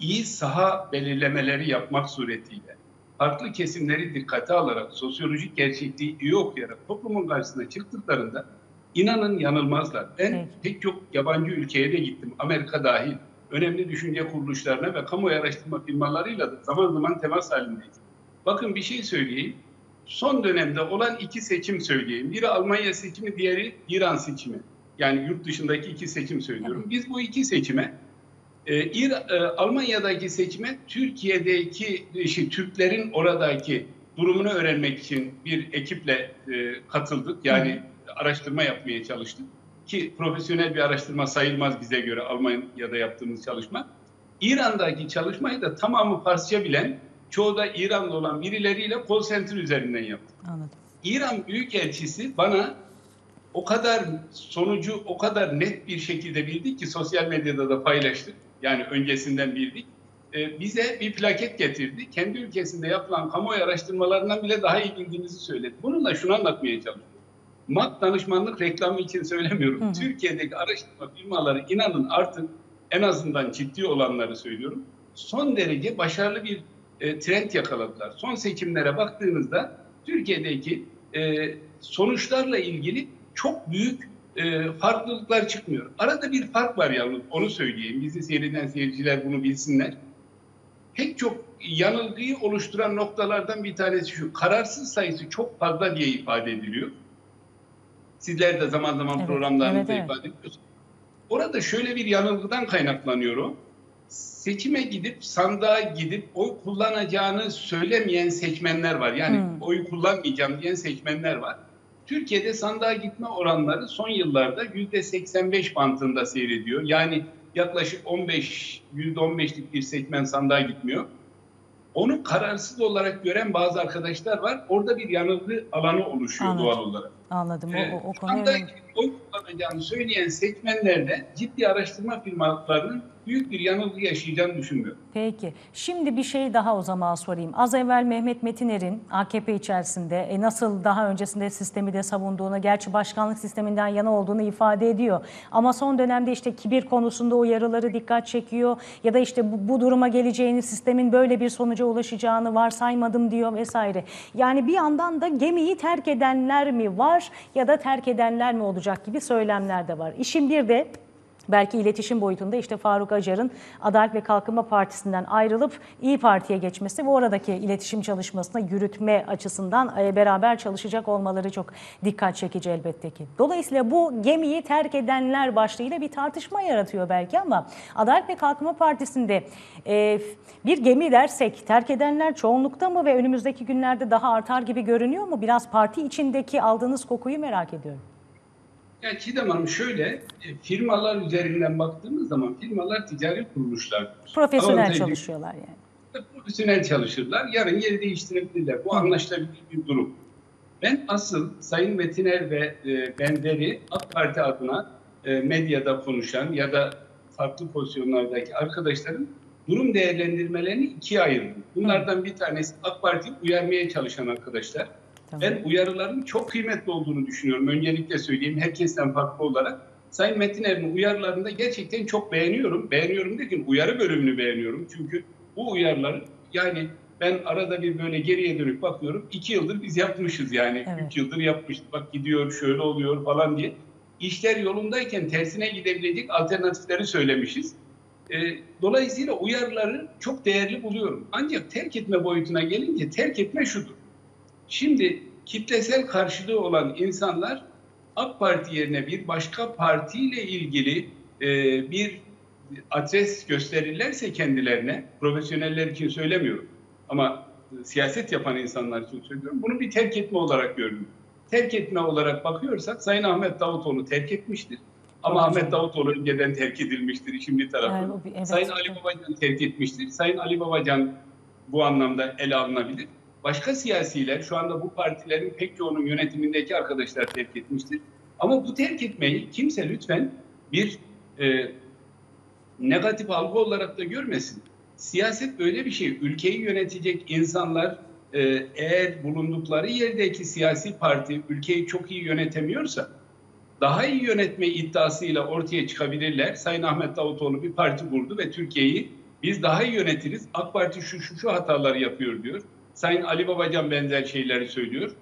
iyi saha belirlemeleri yapmak suretiyle, farklı kesimleri dikkate alarak, sosyolojik gerçekliği iyi okuyarak toplumun karşısına çıktıklarında inanın yanılmazlar. Ben pek çok yabancı ülkeye de gittim. Amerika dahil önemli düşünce kuruluşlarına ve kamuoyu araştırma firmalarıyla da zaman zaman temas halindeyiz. Bakın bir şey söyleyeyim. Son dönemde olan iki seçim söyleyeyim. Biri Almanya seçimi, diğeri İran seçimi. Yani yurt dışındaki iki seçim söylüyorum. Biz bu iki seçime Almanya'daki seçmen Türkiye'deki Türklerin oradaki durumunu öğrenmek için bir ekiple katıldık. Yani araştırma yapmaya çalıştık ki profesyonel bir araştırma sayılmaz bize göre Almanya'da yaptığımız çalışma. İran'daki çalışmayı da tamamı Farsça bilen, çoğu da İranlı olan birileriyle call center üzerinden yaptık. Anladım. İran Büyükelçisi bana o kadar sonucu o kadar net bir şekilde bildik ki sosyal medyada da paylaştık. Yani öncesinden bildik. Bize bir plaket getirdi. Kendi ülkesinde yapılan kamuoyu araştırmalarından bile daha iyi bildiğimizi söyledi. Bununla şunu anlatmaya çalışıyorum. MAK danışmanlık reklamı için söylemiyorum. Hı hı. Türkiye'deki araştırma firmaları inanın artık en azından ciddi olanları söylüyorum. Son derece başarılı bir trend yakaladılar. Son seçimlere baktığınızda Türkiye'deki sonuçlarla ilgili çok büyük farklılıklar çıkmıyor. Arada bir fark var yalnız, onu söyleyeyim. Bizi seyreden seyirciler bunu bilsinler. Pek çok yanılgıyı oluşturan noktalardan bir tanesi şu. Kararsız sayısı çok fazla diye ifade ediliyor. Sizler de zaman zaman programlarınızda ifade ediyorsunuz. Orada şöyle bir yanılgıdan kaynaklanıyor o. Seçime gidip, sandığa gidip oy kullanacağını söylemeyen seçmenler var. Yani oy kullanmayacağım diyen seçmenler var. Türkiye'de sandığa gitme oranları son yıllarda %85 bandında seyrediyor. Yani yaklaşık %15'lik bir seçmen sandığa gitmiyor. Onu kararsız olarak gören bazı arkadaşlar var. Orada bir yanılgı alanı oluşuyor doğal olarak. Anladım. O konuda oy kullanacağını söyleyen seçmenlerle ciddi araştırma firmalarının büyük bir yanılgı yaşayacağını düşünmüyorum. Peki. Şimdi bir şey daha o zaman sorayım. Az evvel Mehmet Metiner'in AKP içerisinde nasıl daha öncesinde sistemi de savunduğunu, gerçi başkanlık sisteminden yana olduğunu ifade ediyor. Ama son dönemde işte kibir konusunda uyarıları dikkat çekiyor ya da işte bu duruma geleceğini, sistemin böyle bir sonuca ulaşacağını varsaymadım diyor vesaire. Yani bir yandan da gemiyi terk edenler mi var ya da terk edenler mi olacak gibi söylemler de var. İşin bir de belki iletişim boyutunda işte Faruk Acar'ın Adalet ve Kalkınma Partisi'nden ayrılıp İYİ Parti'ye geçmesi ve oradaki iletişim çalışmasına yürütme açısından beraber çalışacak olmaları çok dikkat çekici elbette ki. Dolayısıyla bu gemiyi terk edenler başlığıyla bir tartışma yaratıyor belki ama Adalet ve Kalkınma Partisi'nde bir gemi dersek terk edenler çoğunlukta mı ve önümüzdeki günlerde daha artar gibi görünüyor mu? Biraz parti içindeki aldığınız kokuyu merak ediyorum. Ya Çiğdem Hanım şöyle, firmalar üzerinden baktığımız zaman firmalar ticari kuruluşlar. Profesyonel çalışıyorlar yani. Profesyonel çalışırlar. Yarın yeri değiştirebilirler. Bu anlaşılabilir bir durum. Ben asıl Sayın Metiner ve benzeri AK Parti adına medyada konuşan ya da farklı pozisyonlardaki arkadaşların durum değerlendirmelerini ikiye ayırdım. Bunlardan bir tanesi AK Parti'yi uyarmaya çalışan arkadaşlar. Ben uyarıların çok kıymetli olduğunu düşünüyorum. Öncelikle söyleyeyim, herkesten farklı olarak. Sayın Metin Erim'in uyarılarını da gerçekten çok beğeniyorum. Beğeniyorum derken uyarı bölümünü beğeniyorum. Çünkü bu uyarıları, yani ben arada bir böyle geriye dönüp bakıyorum. 2 yıldır biz yapmışız yani. 3 yıldır yapmıştık. Bak gidiyor, şöyle oluyor falan diye. İşler yolundayken tersine gidebilecek alternatifleri söylemişiz. Dolayısıyla uyarıları çok değerli buluyorum. Ancak terk etme boyutuna gelince terk etme şudur. Şimdi kitlesel karşılığı olan insanlar AK Parti yerine bir başka partiyle ilgili bir adres gösterirlerse kendilerine, profesyoneller için söylemiyorum ama siyaset yapan insanlar için söylüyorum, bunu bir terk etme olarak görüyorum. Terk etme olarak bakıyorsak Sayın Ahmet Davutoğlu terk etmiştir ama Ahmet Davutoğlu önceden terk edilmiştir şimdi tarafından. Sayın Ali Babacan terk etmiştir. Sayın Ali Babacan bu anlamda ele alınabilir. Başka siyasiler, şu anda bu partilerin pek çoğunun yönetimindeki arkadaşlar terk etmiştir. Ama bu terk etmeyi kimse lütfen bir negatif algı olarak da görmesin. Siyaset böyle bir şey. Ülkeyi yönetecek insanlar eğer bulundukları yerdeki siyasi parti ülkeyi çok iyi yönetemiyorsa daha iyi yönetme iddiasıyla ortaya çıkabilirler. Sayın Ahmet Davutoğlu bir parti kurdu ve Türkiye'yi biz daha iyi yönetiriz. AK Parti şu hataları yapıyor diyor. Sayın Ali Babacan benzer şeyleri söylüyor.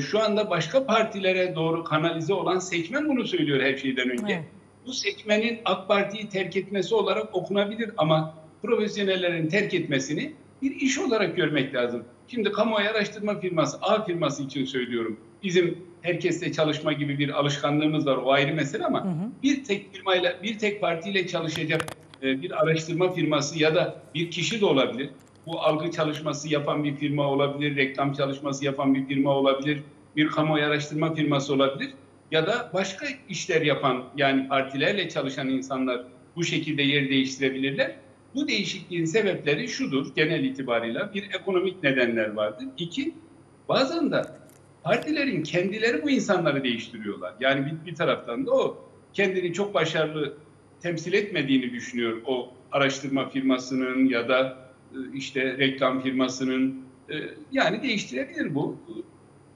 Şu anda başka partilere doğru kanalize olan seçmen bunu söylüyor her şeyden önce. Evet. Bu seçmenin AK Parti'yi terk etmesi olarak okunabilir ama profesyonellerin terk etmesini bir iş olarak görmek lazım. Şimdi kamuoyu araştırma firması, A firması için söylüyorum. Bizim herkesle çalışma gibi bir alışkanlığımız var, o ayrı mesele ama bir tek firmayla, bir tek partiyle çalışacak bir araştırma firması ya da bir kişi de olabilir. Bu algı çalışması yapan bir firma olabilir, reklam çalışması yapan bir firma olabilir, bir kamuoyu araştırma firması olabilir ya da başka işler yapan, yani partilerle çalışan insanlar bu şekilde yer değiştirebilirler. Bu değişikliğin sebepleri şudur genel itibarıyla: bir, ekonomik nedenler vardır. İki, bazen de partilerin kendileri bu insanları değiştiriyorlar. Yani bir taraftan da o kendini çok başarılı temsil etmediğini düşünüyor, o araştırma firmasının ya da işte reklam firmasının. Yani değiştirebilir bu.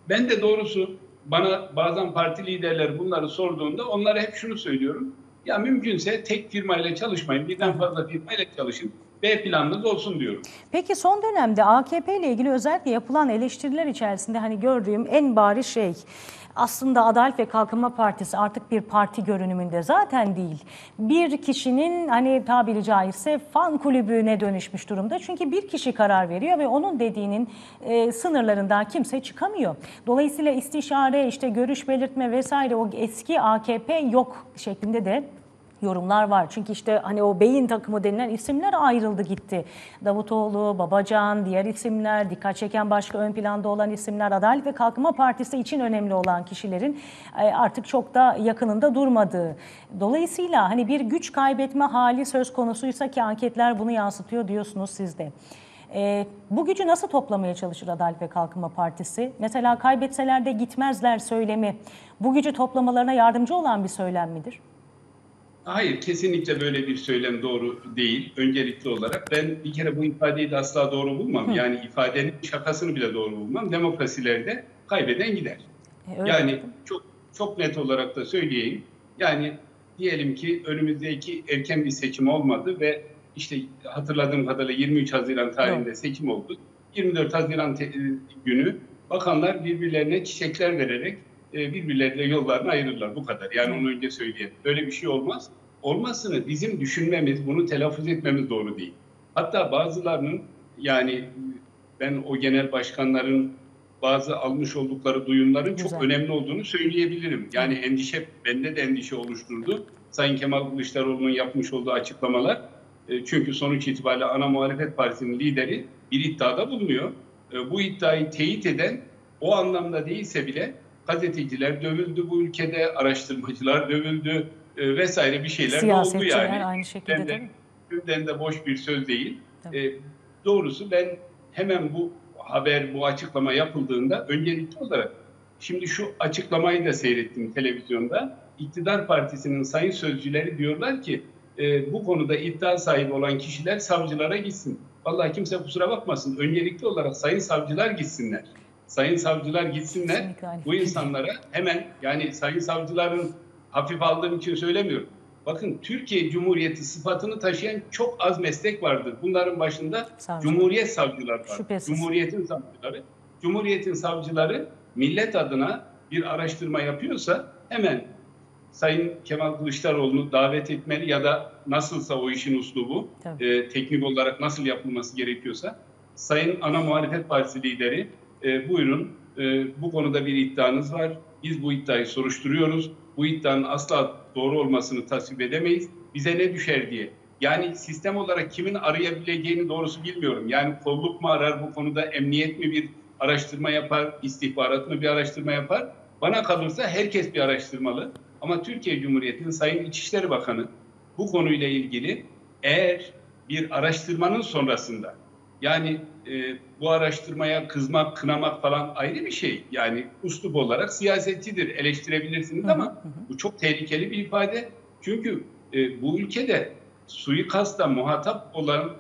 Ben de doğrusu bana bazen parti liderleri bunları sorduğunda onlara hep şunu söylüyorum: ya mümkünse tek firmayla çalışmayın, birden fazla firmayla çalışın, B planınız olsun diyorum. Peki son dönemde AKP ile ilgili özellikle yapılan eleştiriler içerisinde hani gördüğüm en bariz şey, aslında Adalet ve Kalkınma Partisi artık bir parti görünümünde zaten değil. Bir kişinin hani tabiri caizse fan kulübüne dönüşmüş durumda. Çünkü bir kişi karar veriyor ve onun dediğinin sınırlarından kimse çıkamıyor. Dolayısıyla istişare, işte görüş belirtme vesaire, o eski AKP yok şeklinde de yorumlar var. Çünkü işte hani o beyin takımı denilen isimler ayrıldı gitti. Davutoğlu, Babacan, diğer isimler, dikkat çeken başka ön planda olan isimler, Adalet ve Kalkınma Partisi için önemli olan kişilerin artık çok da yakınında durmadığı. Dolayısıyla hani bir güç kaybetme hali söz konusuysa ki anketler bunu yansıtıyor diyorsunuz siz de. Bu gücü nasıl toplamaya çalışır Adalet ve Kalkınma Partisi? Mesela kaybetseler de gitmezler söylemi, bu gücü toplamalarına yardımcı olan bir söylem midir? Hayır, kesinlikle böyle bir söylem doğru değil. Öncelikli olarak ben bir kere bu ifadeyi de asla doğru bulmam. Yani ifadenin şakasını bile doğru bulmam. Demokrasilerde kaybeden gider. Yani çok çok net olarak da söyleyeyim. Yani diyelim ki önümüzdeki erken bir seçim olmadı ve işte hatırladığım kadarıyla 23 Haziran tarihinde seçim oldu. 24 Haziran günü bakanlar birbirlerine çiçekler vererek birbirleriyle yollarını ayırırlar. Bu kadar. Yani onu önce söyleyeyim. Böyle bir şey olmaz. Olmasını bizim düşünmemiz, bunu telaffuz etmemiz doğru değil. Hatta bazılarının, yani ben o genel başkanların bazı almış oldukları duyumların çok önemli olduğunu söyleyebilirim. Yani endişe, bende de endişe oluşturdu Sayın Kemal Kılıçdaroğlu'nun yapmış olduğu açıklamalar. Çünkü sonuç itibariyle ana muhalefet partisinin lideri bir iddiada bulunuyor. Bu iddiayı teyit eden, o anlamda değilse bile, gazeteciler dövüldü bu ülkede, araştırmacılar dövüldü vesaire, bir şeyler oldu yani. Aynı şekilde de boş bir söz değil. Doğrusu ben hemen bu haber, bu açıklama yapıldığında öncelikli olarak, şimdi şu açıklamayı da seyrettim televizyonda. İktidar partisinin sayın sözcüleri diyorlar ki bu konuda iddia sahibi olan kişiler savcılara gitsin. Vallahi kimse kusura bakmasın. Öncelikli olarak sayın savcılar gitsinler. Sayın savcılar gitsinler, bu insanlara hemen, yani sayın savcıların hafif aldığım için söylemiyorum. Bakın, Türkiye Cumhuriyeti sıfatını taşıyan çok az meslek vardır. Bunların başında Cumhuriyet savcılar var. Şüphesiz. Cumhuriyetin savcıları. Cumhuriyetin savcıları millet adına bir araştırma yapıyorsa hemen Sayın Kemal Kılıçdaroğlu'nu davet etmeli ya da nasılsa o işin uslubu, teknik olarak nasıl yapılması gerekiyorsa, Sayın Ana Muhalefet Partisi lideri, buyurun, bu konuda bir iddianız var. Biz bu iddiayı soruşturuyoruz. Bu iddianın asla doğru olmasını tasvip edemeyiz. Bize ne düşer diye. Yani sistem olarak kimin arayabileceğini doğrusu bilmiyorum. Yani kolluk mu arar bu konuda, emniyet mi bir araştırma yapar, istihbarat mı bir araştırma yapar? Bana kalırsa herkes bir araştırmalı. Ama Türkiye Cumhuriyeti'nin Sayın İçişleri Bakanı bu konuyla ilgili eğer bir araştırmanın sonrasında, yani bu araştırmaya kızmak, kınamak falan ayrı bir şey. Yani üslup olarak siyasetçidir, eleştirebilirsiniz ama bu çok tehlikeli bir ifade. Çünkü bu ülkede suikasta muhatap olan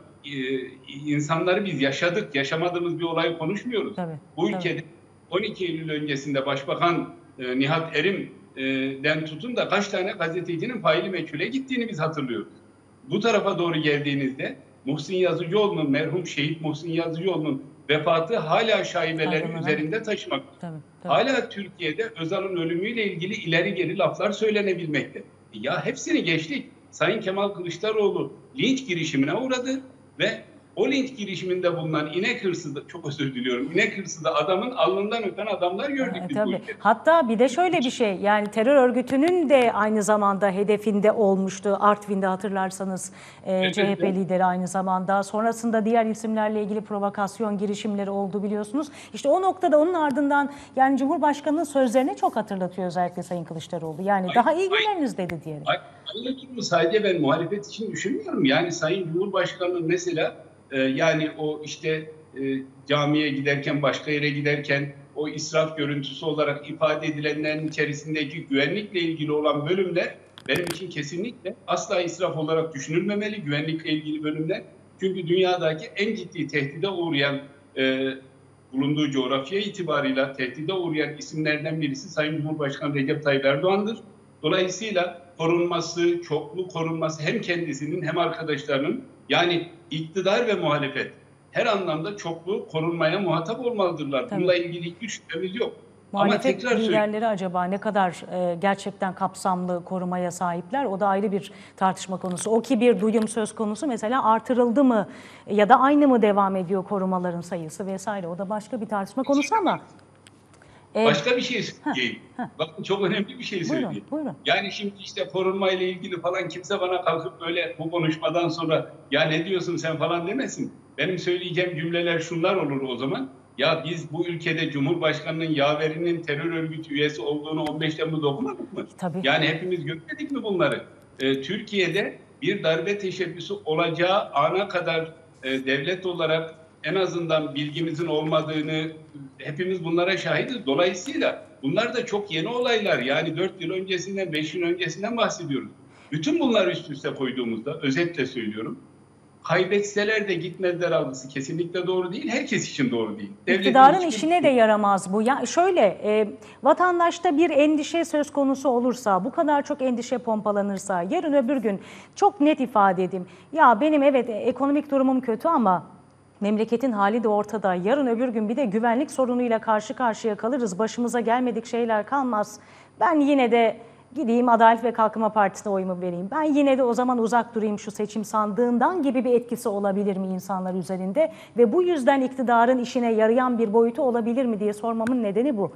insanları biz yaşadık. Yaşamadığımız bir olayı konuşmuyoruz. Bu ülkede 12 Eylül öncesinde Başbakan Nihat Erim'den tutun da kaç tane gazetecinin faili meçhule gittiğini biz hatırlıyoruz. Bu tarafa doğru geldiğinizde Muhsin Yazıcıoğlu'nun, merhum şehit Muhsin Yazıcıoğlu'nun vefatı hala şaibelerin üzerinde taşımak. Hala Türkiye'de Özal'ın ölümüyle ilgili ileri geri laflar söylenebilmekte. Ya hepsini geçtik. Sayın Kemal Kılıçdaroğlu linç girişimine uğradı ve holding girişiminde bulunan inek hırsı da, çok özür diliyorum, inek hırsı da adamın alnından öten adamlar gördük. Tabii. Hatta bir de şöyle bir şey, yani terör örgütünün de aynı zamanda hedefinde olmuştu. Artvin'de hatırlarsanız CHP lideri aynı zamanda. Sonrasında diğer isimlerle ilgili provokasyon girişimleri oldu biliyorsunuz. İşte o noktada onun ardından yani Cumhurbaşkanı'nın sözlerini çok hatırlatıyor özellikle Sayın Kılıçdaroğlu. Yani daha iyi günleriniz dedi diyelim. Sadece ben muhalefet için düşünmüyorum. Yani Sayın Cumhurbaşkanı mesela yani o işte camiye giderken, başka yere giderken o israf görüntüsü olarak ifade edilenlerin içerisindeki güvenlikle ilgili olan bölümler benim için kesinlikle asla israf olarak düşünülmemeli, güvenlikle ilgili bölümler. Çünkü dünyadaki en ciddi tehdide uğrayan, bulunduğu coğrafya itibarıyla tehdide uğrayan isimlerden birisi Sayın Cumhurbaşkanı Recep Tayyip Erdoğan'dır. Dolayısıyla korunması, çoklu korunması hem kendisinin hem arkadaşlarının, yani iktidar ve muhalefet her anlamda çoklu korunmaya muhatap olmalıdırlar. Tabii. Bununla ilgili hiç şüphemiz yok. Muhalefet liderleri acaba ne kadar gerçekten kapsamlı korumaya sahipler? O da ayrı bir tartışma konusu. O ki bir duyum söz konusu mesela, artırıldı mı ya da aynı mı devam ediyor korumaların sayısı vesaire? O da başka bir tartışma konusu ama. Başka bir şey söyleyeyim. Bakın çok önemli bir şey söyleyeyim. Buyurun, buyurun. Yani şimdi işte korunmayla ilgili falan kimse bana kalkıp böyle bu konuşmadan sonra ya ne diyorsun sen falan demesin. Benim söyleyeceğim cümleler şunlar olur o zaman. Ya biz bu ülkede Cumhurbaşkanı'nın yaverinin terör örgütü üyesi olduğunu 15 Temmuz'da okumadık mı? Tabii. Yani hepimiz görmedik mi bunları? Türkiye'de bir darbe teşebbüsü olacağı ana kadar devlet olarak en azından bilgimizin olmadığını hepimiz bunlara şahidiz. Dolayısıyla bunlar da çok yeni olaylar. Yani 4 yıl öncesinden, 5 yıl öncesinden bahsediyoruz. Bütün bunlar üst üste koyduğumuzda, özetle söylüyorum, kaybetseler de gitmediler algısı kesinlikle doğru değil. Herkes için doğru değil. İktidarın işine de yaramaz bu. Ya şöyle, vatandaşta bir endişe söz konusu olursa, bu kadar çok endişe pompalanırsa, yarın öbür gün çok net ifade edeyim. Ya benim evet ekonomik durumum kötü ama memleketin hali de ortada. Yarın öbür gün bir de güvenlik sorunuyla karşı karşıya kalırız. Başımıza gelmedik şeyler kalmaz. Ben yine de gideyim Adalet ve Kalkınma Partisi'ne oyumu vereyim. Ben yine de o zaman uzak durayım şu seçim sandığından gibi bir etkisi olabilir mi insanlar üzerinde? Ve bu yüzden iktidarın işine yarayan bir boyutu olabilir mi diye sormamın nedeni bu.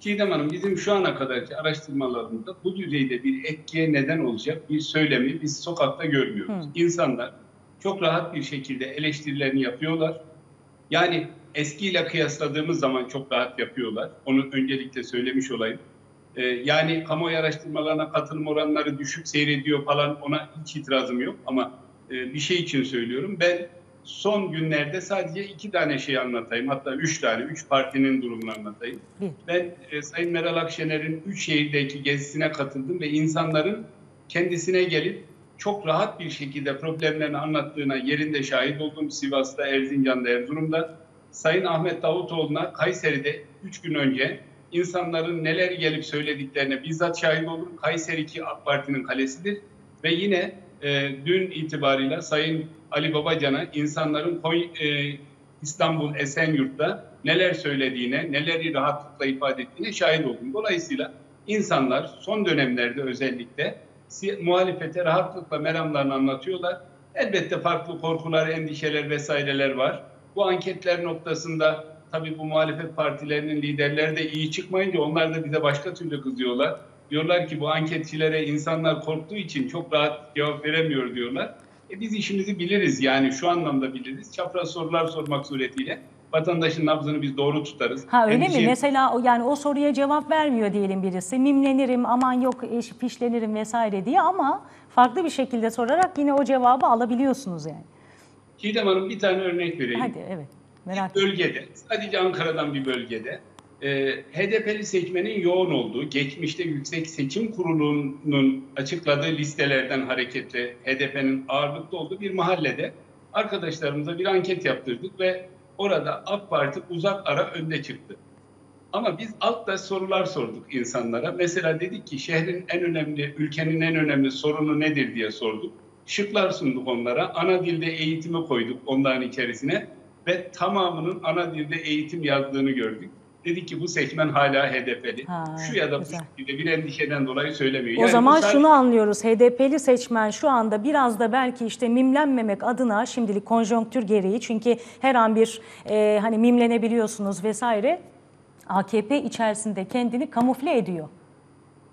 Çiğdem Hanım, bizim şu ana kadarki araştırmalarımızda bu düzeyde bir etkiye neden olacak bir söylemi biz sokakta görmüyoruz. İnsanlar çok rahat bir şekilde eleştirilerini yapıyorlar. Yani eskiyle kıyasladığımız zaman çok rahat yapıyorlar. Onu öncelikle söylemiş olayım. Yani kamuoyu araştırmalarına katılım oranları düşük seyrediyor falan, ona hiç itirazım yok. Ama bir şey için söylüyorum. Ben son günlerde sadece 2 tane şey anlatayım. Hatta 3 tane, 3 partinin durumunu anlatayım. Ben Sayın Meral Akşener'in 3 şehirdeki gezisine katıldım ve insanların kendisine gelip çok rahat bir şekilde problemlerini anlattığına yerinde şahit oldum. Sivas'ta, Erzincan'da, Erzurum'da. Sayın Ahmet Davutoğlu'na Kayseri'de 3 gün önce insanların neler gelip söylediklerine bizzat şahit oldum. Kayseri ki AK Parti'nin kalesidir. Ve yine dün itibarıyla Sayın Ali Babacan'a insanların İstanbul Esenyurt'ta neler söylediğine, neleri rahatlıkla ifade ettiğine şahit oldum. Dolayısıyla insanlar son dönemlerde özellikle muhalefete rahatlıkla meramlarını anlatıyorlar. Elbette farklı korkular, endişeler vesaireler var. Bu anketler noktasında tabii bu muhalefet partilerinin liderleri de iyi çıkmayınca onlar da bize başka türlü kızıyorlar. Diyorlar ki bu anketçilere insanlar korktuğu için çok rahat cevap veremiyor diyorlar. Biz işimizi biliriz, yani şu anlamda biliriz. Çapraz sorular sormak suretiyle vatandaşın nabzını biz doğru tutarız. Ha öyle mi? Mesela yani o soruya cevap vermiyor diyelim birisi. Mimlenirim, aman yok fişlenirim vesaire diye, ama farklı bir şekilde sorarak yine o cevabı alabiliyorsunuz yani. Çiğdem Hanım, bir tane örnek vereyim. Hadi evet. Merak bölgede, sadece Ankara'dan bir bölgede HDP'li seçmenin yoğun olduğu, geçmişte Yüksek Seçim Kurulu'nun açıkladığı listelerden hareketle HDP'nin ağırlıkta olduğu bir mahallede arkadaşlarımıza bir anket yaptırdık ve orada AK Parti uzak ara önde çıktı. Ama biz altta sorular sorduk insanlara. Mesela dedik ki şehrin en önemli, ülkenin en önemli sorunu nedir diye sorduk. Şıklar sunduk onlara. Ana dilde eğitimi koyduk onların içerisine ve tamamının ana dilde eğitim yazdığını gördük. Dedi ki bu seçmen hala HDP'li. Şu ya da bu şekilde bir endişeden dolayı söylemiyor. O yani zaman sadece... şunu anlıyoruz. HDP'li seçmen şu anda biraz da belki işte mimlenmemek adına şimdilik konjonktür gereği, çünkü her an bir hani mimlenebiliyorsunuz vesaire, AKP içerisinde kendini kamufle ediyor.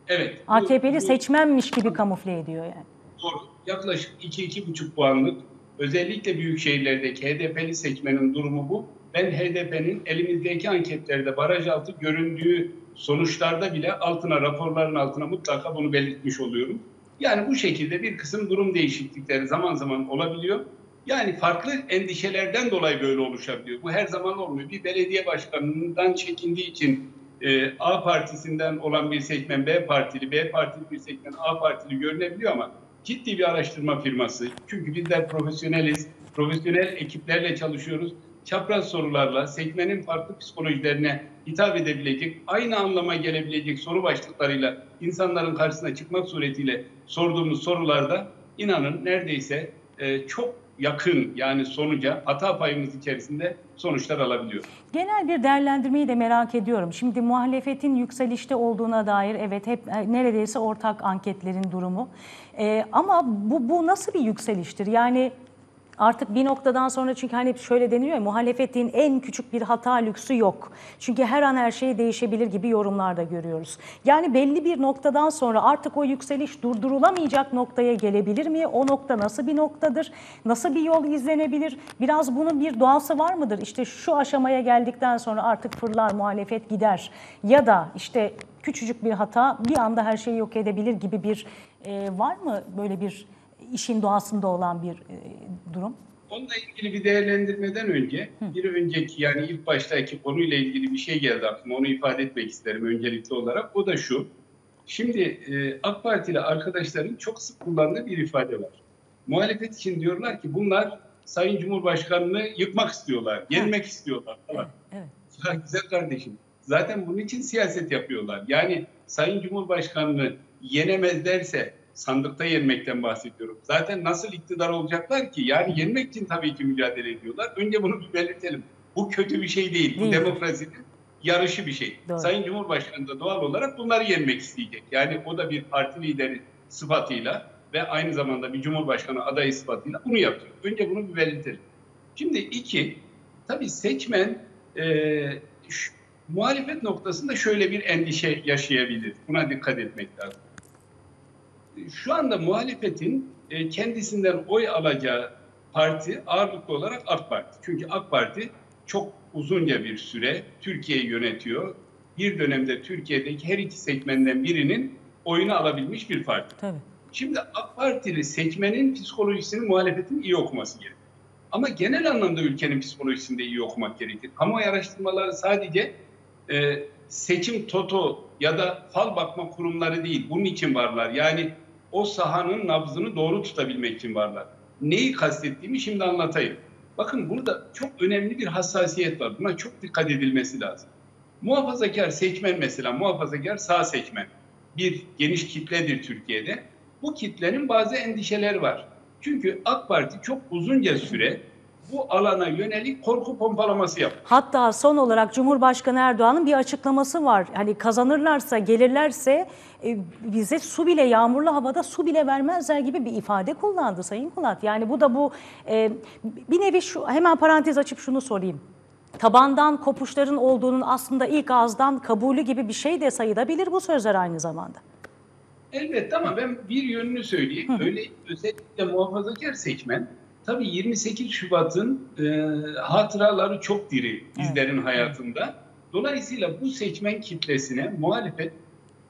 Evet. AKP'li seçmenmiş gibi kamufle ediyor yani. Doğru. Yaklaşık 2-2,5 puanlık özellikle büyük şehirlerdeki HDP'li seçmenin durumu bu. Ben HDP'nin elimizdeki anketlerde baraj altı göründüğü sonuçlarda bile altına, raporların altına mutlaka bunu belirtmiş oluyorum. Yani bu şekilde bir kısım durum değişiklikleri zaman zaman olabiliyor. Yani farklı endişelerden dolayı böyle oluşabiliyor. Bu her zaman olmuyor. Bir belediye başkanından çekindiği için A partisinden olan bir seçmen B partili, B partili bir seçmen A partili görünebiliyor ama ciddi bir araştırma firması. Çünkü bizler profesyoneliz, profesyonel ekiplerle çalışıyoruz. Çapraz sorularla seçmenin farklı psikolojilerine hitap edebilecek, aynı anlama gelebilecek soru başlıklarıyla insanların karşısına çıkmak suretiyle sorduğumuz sorularda inanın neredeyse çok yakın, yani sonuca hata payımız içerisinde sonuçlar alabiliyor. Genel bir değerlendirmeyi de merak ediyorum. Şimdi muhalefetin yükselişte olduğuna dair evet hep neredeyse ortak anketlerin durumu. Ama bu nasıl bir yükseliştir? Yani artık bir noktadan sonra, çünkü hani şöyle deniliyor ya, muhalefetin en küçük bir hata lüksü yok. Çünkü her an her şey değişebilir gibi yorumlarda görüyoruz. Yani belli bir noktadan sonra artık o yükseliş durdurulamayacak noktaya gelebilir mi? O nokta nasıl bir noktadır? Nasıl bir yol izlenebilir? Biraz bunun bir doğası var mıdır? İşte şu aşamaya geldikten sonra artık fırlar muhalefet gider. Ya da işte küçücük bir hata bir anda her şeyi yok edebilir gibi bir var mı böyle bir işin doğasında olan bir durum? Onunla ilgili bir değerlendirmeden önce bir önceki, yani ilk baştaki konuyla ilgili bir şey geldi aklıma. Onu ifade etmek isterim öncelikli olarak. O da şu. Şimdi AK Partili arkadaşların çok sık kullandığı bir ifade var. Muhalefet için diyorlar ki bunlar Sayın Cumhurbaşkanı'nı yıkmak istiyorlar, yenmek istiyorlar falan. Evet, evet. Güzel kardeşim. Zaten bunun için siyaset yapıyorlar. Yani Sayın Cumhurbaşkanı'nı yenemezlerse, sandıkta yenmekten bahsediyorum. Zaten nasıl iktidar olacaklar ki? Yani yenmek için tabii ki mücadele ediyorlar. Önce bunu bir belirtelim. Bu kötü bir şey değil. Bu demokrasinin yarışı bir şey. Doğru. Sayın Cumhurbaşkanı da doğal olarak bunları yenmek isteyecek. Yani o da bir parti lideri sıfatıyla ve aynı zamanda bir Cumhurbaşkanı adayı sıfatıyla bunu yapıyor. Önce bunu bir belirtelim. Şimdi iki, tabii seçmen muhalefet noktasında şöyle bir endişe yaşayabilir. Buna dikkat etmek lazım. Şu anda muhalefetin kendisinden oy alacağı parti ağırlıklı olarak AK Parti. Çünkü AK Parti çok uzunca bir süre Türkiye'yi yönetiyor. Bir dönemde Türkiye'deki her iki seçmenden birinin oyunu alabilmiş bir parti. Tabii. Şimdi AK Partili seçmenin psikolojisini muhalefetin iyi okuması gerekir. Ama genel anlamda ülkenin psikolojisini de iyi okumak gerekir. Kamuoyu araştırmaları sadece seçim toto ya da fal bakma kurumları değil. Bunun için varlar. Yani o sahanın nabzını doğru tutabilmek için varlar. Neyi kastettiğimi şimdi anlatayım. Bakın burada çok önemli bir hassasiyet var. Buna çok dikkat edilmesi lazım. Muhafazakar seçmen mesela, muhafazakar sağ seçmen bir geniş kitledir Türkiye'de. Bu kitlenin bazı endişeleri var. Çünkü AK Parti çok uzunca süre bu alana yönelik korku pompalaması yapıyor. Hatta son olarak Cumhurbaşkanı Erdoğan'ın bir açıklaması var. Hani kazanırlarsa, gelirlerse bize su bile, yağmurlu havada su bile vermezler gibi bir ifade kullandı Sayın Kulat. Yani bu da bu bir nevi şu, hemen parantez açıp şunu sorayım. Tabandan kopuşların olduğunun aslında ilk ağızdan kabulü gibi bir şey de sayılabilir bu sözler aynı zamanda. Elbette, ama ben bir yönünü söyleyeyim. Öyle özellikle muhafazakar seçmen, tabii 28 Şubat'ın hatıraları çok diri bizlerin hayatında. Dolayısıyla bu seçmen kitlesine muhalefet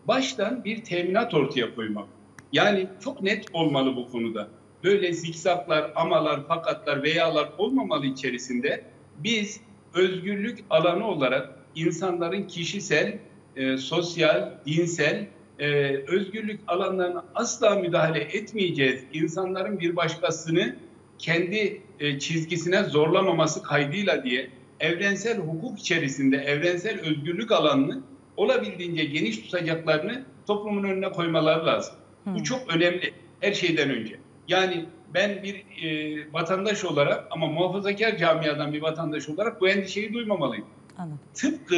baştan bir teminat ortaya koymak. Yani çok net olmalı bu konuda. Böyle zikzaklar, amalar, fakatlar, veyalar olmamalı içerisinde. Biz özgürlük alanı olarak insanların kişisel, sosyal, dinsel özgürlük alanlarına asla müdahale etmeyeceğiz. İnsanların bir başkasını kendi çizgisine zorlamaması kaydıyla diye evrensel hukuk içerisinde evrensel özgürlük alanını olabildiğince geniş tutacaklarını toplumun önüne koymaları lazım. Bu çok önemli her şeyden önce. Yani ben bir vatandaş olarak, ama muhafazakar camiadan bir vatandaş olarak bu endişeyi duymamalıyım. Anladım. Tıpkı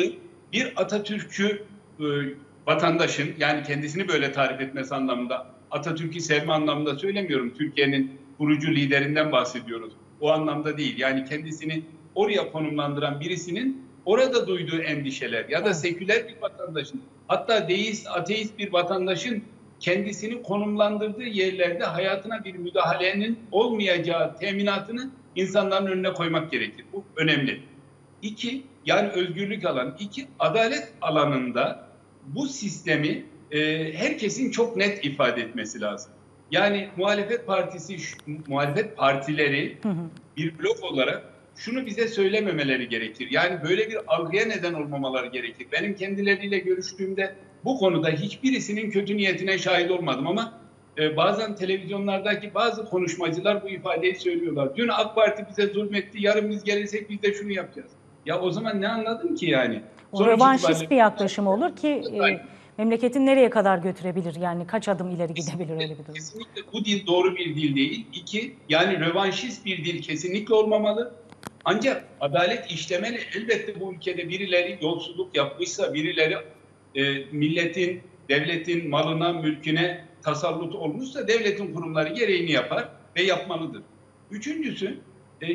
bir Atatürk'ü vatandaşın, yani kendisini böyle tarif etmesi anlamında, Atatürk'ü sevme anlamında söylemiyorum. Türkiye'nin kurucu liderinden bahsediyoruz. O anlamda değil. Yani kendisini oraya konumlandıran birisinin orada duyduğu endişeler ya da seküler bir vatandaşın, hatta deist, ateist bir vatandaşın kendisini konumlandırdığı yerlerde hayatına bir müdahalenin olmayacağı teminatını insanların önüne koymak gerekir. Bu önemli. İki, yani özgürlük alanı. İki, adalet alanında bu sistemi herkesin çok net ifade etmesi lazım. Yani muhalefet partileri bir blok olarak şunu bize söylememeleri gerekir. Yani böyle bir algıya neden olmamaları gerekir. Benim kendileriyle görüştüğümde bu konuda hiçbirisinin kötü niyetine şahit olmadım ama bazen televizyonlardaki bazı konuşmacılar bu ifadeyi söylüyorlar. Dün AK Parti bize zulmetti, yarın biz gelirsek biz de şunu yapacağız. Ya o zaman ne anladım ki yani? O revanşist bir yaklaşım olur ki memleketin nereye kadar götürebilir? Yani kaç adım ileri gidebilir öyle bir durum? Kesinlikle bu dil doğru bir dil değil. İki, yani revanşist bir dil kesinlikle olmamalı. Ancak adalet işlemeli. Elbette bu ülkede birileri yolsuzluk yapmışsa, birileri milletin, devletin malına, mülküne tasallut olmuşsa devletin kurumları gereğini yapar ve yapmalıdır. Üçüncüsü,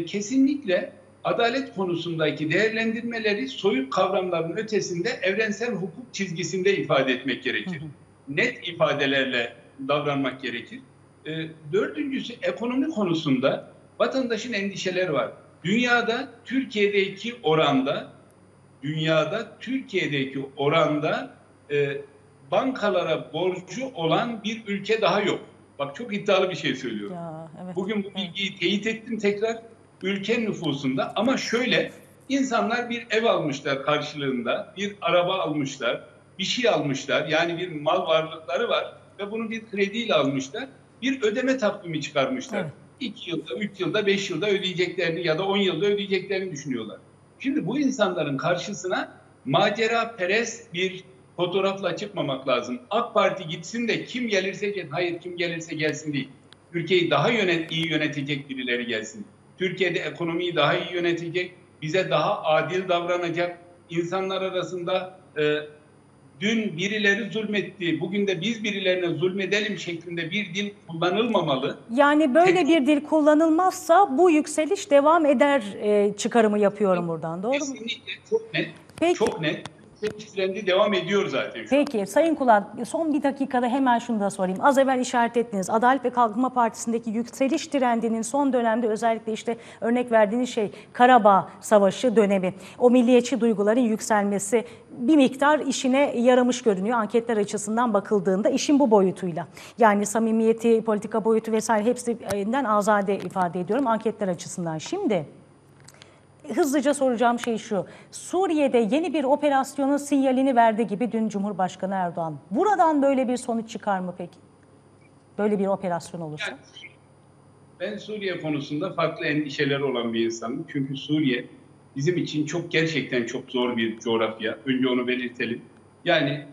kesinlikle adalet konusundaki değerlendirmeleri soyut kavramların ötesinde evrensel hukuk çizgisinde ifade etmek gerekir. Net ifadelerle davranmak gerekir. Dördüncüsü, ekonomi konusunda vatandaşın endişeleri var. Dünyada Türkiye'deki oranda bankalara borcu olan bir ülke daha yok. Bak çok iddialı bir şey söylüyorum. Ya, evet. Bugün bu bilgiyi teyit ettim tekrar. Ülke nüfusunda ama şöyle, insanlar bir ev almışlar karşılığında, bir araba almışlar, bir şey almışlar. Yani bir mal varlıkları var ve bunu bir krediyle almışlar. Bir ödeme takvimi çıkarmışlar. Evet. 2 yılda, 3 yılda, 5 yılda ödeyeceklerini ya da 10 yılda ödeyeceklerini düşünüyorlar. Şimdi bu insanların karşısına macera perest bir fotoğrafla çıkmamak lazım. AK Parti gitsin de kim gelirse gelsin, hayır kim gelirse gelsin değil. Ülkeyi daha iyi yönetecek birileri gelsin. Türkiye'de ekonomiyi daha iyi yönetecek, bize daha adil davranacak, insanlar arasında dün birileri zulmetti, bugün de biz birilerine zulmedelim şeklinde bir dil kullanılmamalı. Yani böyle bir dil kullanılmazsa bu yükseliş devam eder çıkarımı yapıyorum buradan, doğru mu? Kesinlikle, çok net, peki, çok net. Trendi devam ediyor zaten. Peki Sayın Kulat, son bir dakikada hemen şunu da sorayım. Az evvel işaret ettiniz. Adalet ve Kalkınma Partisi'ndeki yükseliş trendinin son dönemde özellikle işte örnek verdiğiniz şey Karabağ Savaşı dönemi. O milliyetçi duyguların yükselmesi bir miktar işine yaramış görünüyor anketler açısından bakıldığında, işin bu boyutuyla. Yani samimiyeti, politika boyutu vesaire hepsinden azade ifade ediyorum anketler açısından. Şimdi hızlıca soracağım şey şu, Suriye'de yeni bir operasyonun sinyalini verdi gibi dün Cumhurbaşkanı Erdoğan. Buradan böyle bir sonuç çıkar mı peki? Böyle bir operasyon olursa? Yani, ben Suriye konusunda farklı endişeleri olan bir insanım. Çünkü Suriye bizim için gerçekten çok zor bir coğrafya. Önce onu belirtelim. Yani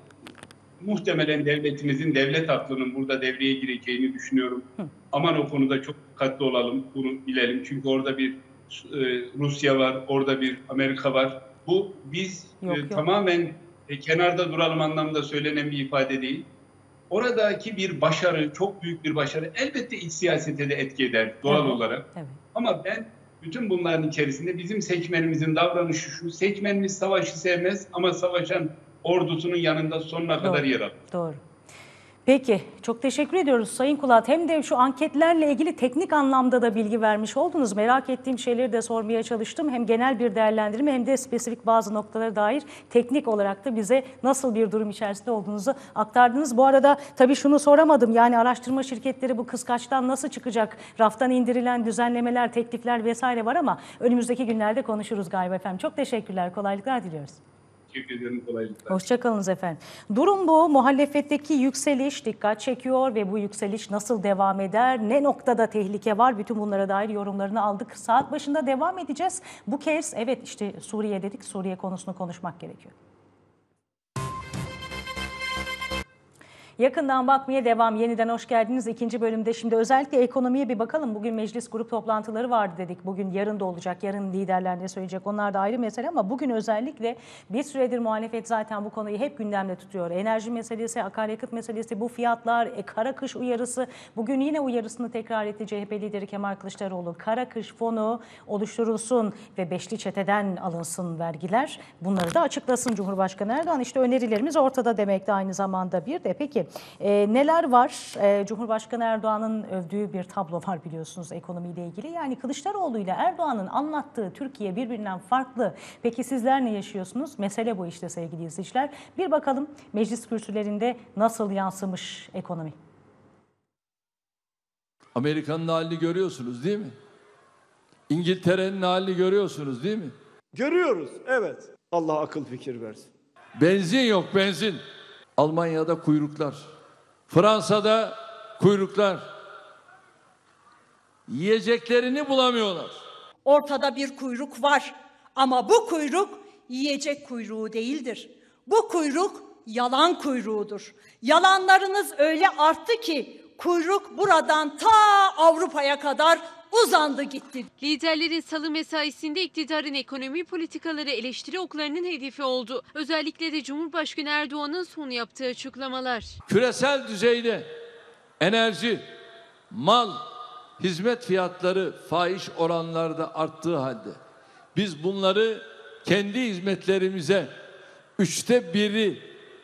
muhtemelen devletimizin, devlet aklının burada devreye gireceğini düşünüyorum. Aman o konuda çok dikkatli olalım, bunu bilelim. Çünkü orada bir Rusya var, orada bir Amerika var. Bu biz yok. Tamamen kenarda duralım anlamda söylenen bir ifade değil. Oradaki bir başarı, çok büyük bir başarı elbette iç siyasete de etki eder doğal olarak. Evet. Ama ben bütün bunların içerisinde bizim seçmenimizin davranışı şu, seçmenimiz savaşı sevmez ama savaşan ordusunun yanında sonuna kadar yer alır. Doğru. Peki, çok teşekkür ediyoruz Sayın Kulat. Hem de şu anketlerle ilgili teknik anlamda da bilgi vermiş oldunuz. Merak ettiğim şeyleri de sormaya çalıştım. Hem genel bir değerlendirme hem de spesifik bazı noktalara dair teknik olarak da bize nasıl bir durum içerisinde olduğunuzu aktardınız. Bu arada tabii şunu soramadım. Yani araştırma şirketleri bu kıskaçtan nasıl çıkacak? Raftan indirilen düzenlemeler, teklifler vesaire var ama önümüzdeki günlerde konuşuruz galiba efendim. Çok teşekkürler, kolaylıklar diliyoruz. Hoşçakalınız efendim. Durum bu. Muhalefetteki yükseliş dikkat çekiyor ve bu yükseliş nasıl devam eder? Ne noktada tehlike var? Bütün bunlara dair yorumlarını aldık. Saat başında devam edeceğiz. Bu kez evet işte Suriye dedik. Suriye konusunu konuşmak gerekiyor. Yakından bakmaya devam. Yeniden hoş geldiniz. İkinci bölümde şimdi özellikle ekonomiye bir bakalım. Bugün meclis grup toplantıları vardı dedik. Bugün yarın da olacak. Yarın liderler ne söyleyecek? Onlar da ayrı mesele ama bugün özellikle bir süredir muhalefet zaten bu konuyu hep gündemde tutuyor. Enerji meselesi, akaryakıt meselesi, bu fiyatlar, kara kış uyarısı. Bugün yine uyarısını tekrar etti CHP lideri Kemal Kılıçdaroğlu. Kara kış fonu oluşturulsun ve beşli çeteden alınsın vergiler. Bunları da açıklasın Cumhurbaşkanı Erdoğan. İşte önerilerimiz ortada demek de aynı zamanda bir de. Peki neler var? Cumhurbaşkanı Erdoğan'ın övdüğü bir tablo var biliyorsunuz ekonomiyle ilgili. Yani Kılıçdaroğlu ile Erdoğan'ın anlattığı Türkiye birbirinden farklı. Peki sizler ne yaşıyorsunuz? Mesele bu işte sevgili izleyiciler. Bir bakalım meclis kürsülerinde nasıl yansımış ekonomi? Amerika'nın halini görüyorsunuz değil mi? İngiltere'nin halini görüyorsunuz değil mi? Görüyoruz, evet. Allah akıl fikir versin. Benzin yok, benzin. Almanya'da kuyruklar. Fransa'da kuyruklar. Yiyeceklerini bulamıyorlar. Ortada bir kuyruk var ama bu kuyruk yiyecek kuyruğu değildir. Bu kuyruk yalan kuyruğudur. Yalanlarınız öyle arttı ki kuyruk buradan ta Avrupa'ya kadar uzandı gitti. Liderlerin salı mesaisinde iktidarın ekonomi politikaları eleştiri oklarının hedefi oldu. Özellikle de Cumhurbaşkanı Erdoğan'ın son yaptığı açıklamalar. Küresel düzeyde enerji, mal, hizmet fiyatları fahiş oranlarda arttığı halde biz bunları kendi hizmetlerimize 3'te 1'i,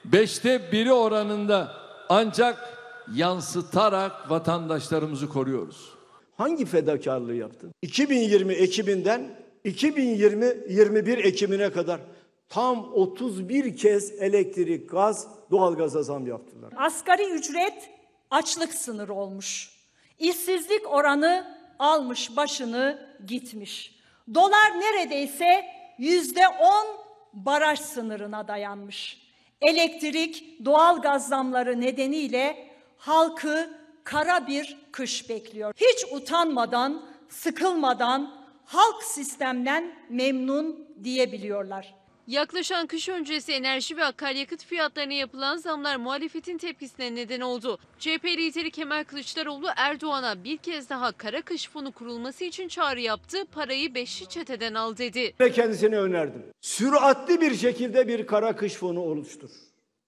5'te 1'i oranında ancak yansıtarak vatandaşlarımızı koruyoruz. Hangi fedakarlığı yaptın? 2020 Ekim'inden 2021 Ekim'ine kadar tam 31 kez elektrik, gaz, doğalgaza zam yaptılar. Asgari ücret açlık sınırı olmuş. İşsizlik oranı almış başını gitmiş. Dolar neredeyse %10 baraj sınırına dayanmış. Elektrik, doğalgaz zamları nedeniyle halkı kara bir kış bekliyor. Hiç utanmadan, sıkılmadan halk sistemden memnun diyebiliyorlar. Yaklaşan kış öncesi enerji ve akaryakıt fiyatlarına yapılan zamlar muhalefetin tepkisine neden oldu. CHP lideri Kemal Kılıçdaroğlu Erdoğan'a bir kez daha kara kış fonu kurulması için çağrı yaptı. Parayı beşli çeteden al dedi. Ve kendisine önerdim. Süratli bir şekilde bir kara kış fonu oluştur.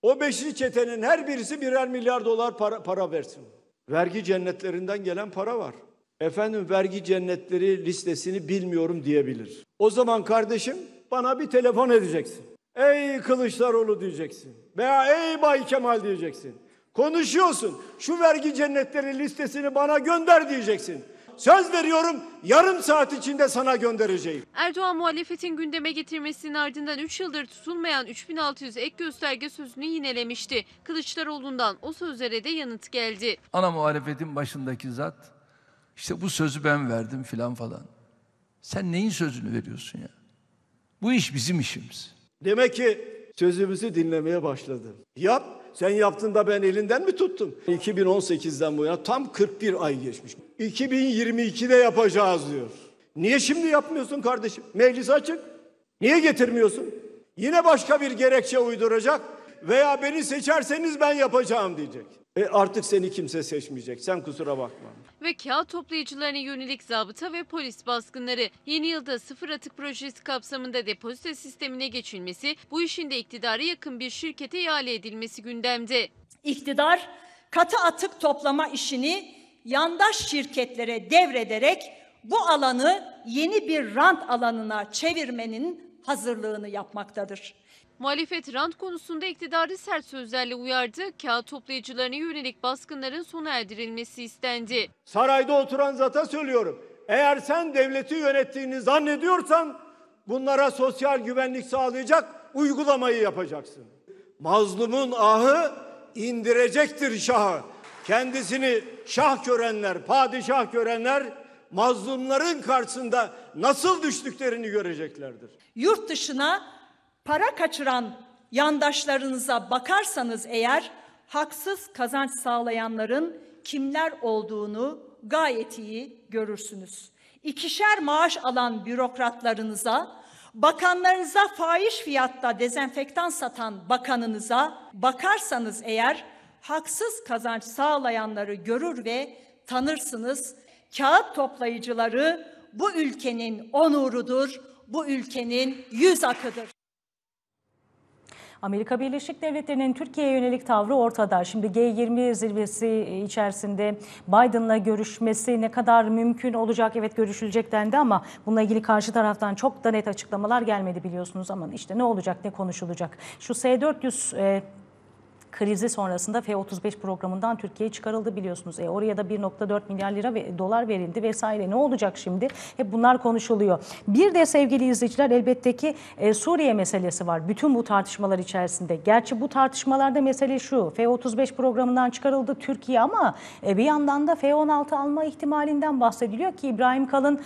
O beşli çetenin her birisi birer milyar dolar para versin. Vergi cennetlerinden gelen para var. Efendim vergi cennetleri listesini bilmiyorum diyebilir. O zaman kardeşim bana bir telefon edeceksin. Ey Kılıçdaroğlu diyeceksin. Veya ey Bay Kemal diyeceksin. Konuşuyorsun. Şu vergi cennetleri listesini bana gönder diyeceksin. Söz veriyorum yarım saat içinde sana göndereceğim. Erdoğan muhalefetin gündeme getirmesinin ardından 3 yıldır tutulmayan 3600 ek gösterge sözünü yinelemişti. Kılıçdaroğlu'ndan o sözlere de yanıt geldi. Ana muhalefetin başındaki zat işte bu sözü ben verdim filan falan. Sen neyin sözünü veriyorsun ya? Bu iş bizim işimiz. Demek ki sözümüzü dinlemeye başladı. Yap. Sen yaptın da ben elinden mi tuttum? 2018'den bu yana tam 41 ay geçmiş. 2022'de yapacağız diyor. Niye şimdi yapmıyorsun kardeşim? Meclis açık. Niye getirmiyorsun? Yine başka bir gerekçe uyduracak veya beni seçerseniz ben yapacağım diyecek. Artık seni kimse seçmeyecek. Sen kusura bakma. Ve kağıt toplayıcılarına yönelik zabıta ve polis baskınları. Yeni yılda sıfır atık projesi kapsamında depozito sistemine geçilmesi, bu işin de iktidara yakın bir şirkete ihale edilmesi gündemde. İktidar katı atık toplama işini yandaş şirketlere devrederek bu alanı yeni bir rant alanına çevirmenin hazırlığını yapmaktadır. Muhalefet rant konusunda iktidarı sert sözlerle uyardı. Kağıt toplayıcılarına yönelik baskınların sona erdirilmesi istendi. Sarayda oturan zata söylüyorum. Eğer sen devleti yönettiğini zannediyorsan bunlara sosyal güvenlik sağlayacak uygulamayı yapacaksın. Mazlumun ahı indirecektir şahı. Kendisini şah görenler, padişah görenler mazlumların karşısında nasıl düştüklerini göreceklerdir. Yurt dışına para kaçıran yandaşlarınıza bakarsanız eğer haksız kazanç sağlayanların kimler olduğunu gayet iyi görürsünüz. İkişer maaş alan bürokratlarınıza, bakanlarınıza fahiş fiyatta dezenfektan satan bakanınıza bakarsanız eğer haksız kazanç sağlayanları görür ve tanırsınız. Kağıt toplayıcıları bu ülkenin onurudur, bu ülkenin yüz akıdır. Amerika Birleşik Devletleri'nin Türkiye'ye yönelik tavrı ortada. Şimdi G20 zirvesi içerisinde Biden'la görüşmesi ne kadar mümkün olacak? Evet, görüşülecek dendi ama bununla ilgili karşı taraftan çok da net açıklamalar gelmedi biliyorsunuz. Ama işte ne olacak, ne konuşulacak? Şu S-400 krizi sonrasında F-35 programından Türkiye çıkarıldı biliyorsunuz. Oraya da 1,4 milyar lira ve dolar verildi vesaire. Ne olacak şimdi? Hep bunlar konuşuluyor. Bir de sevgili izleyiciler elbette ki Suriye meselesi var. Bütün bu tartışmalar içerisinde. Gerçi bu tartışmalarda mesele şu. F-35 programından çıkarıldı Türkiye ama bir yandan da F-16 alma ihtimalinden bahsediliyor ki İbrahim Kalın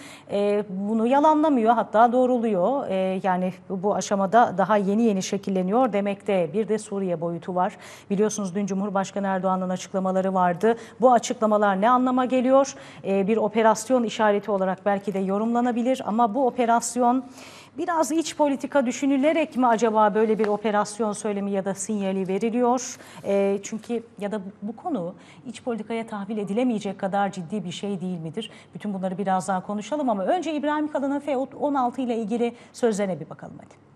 bunu yalanlamıyor, hatta doğruluyor. Yani bu aşamada daha yeni şekilleniyor demekte. Bir de Suriye boyutu var. Biliyorsunuz dün Cumhurbaşkanı Erdoğan'ın açıklamaları vardı. Bu açıklamalar ne anlama geliyor? Bir operasyon işareti olarak belki de yorumlanabilir ama bu operasyon biraz iç politika düşünülerek mi acaba böyle bir operasyon söylemi ya da sinyali veriliyor? Çünkü ya da bu konu iç politikaya tahvil edilemeyecek kadar ciddi bir şey değil midir? Bütün bunları biraz daha konuşalım ama önce İbrahim Kalın'ın F-16 ile ilgili sözlerine bir bakalım hadi.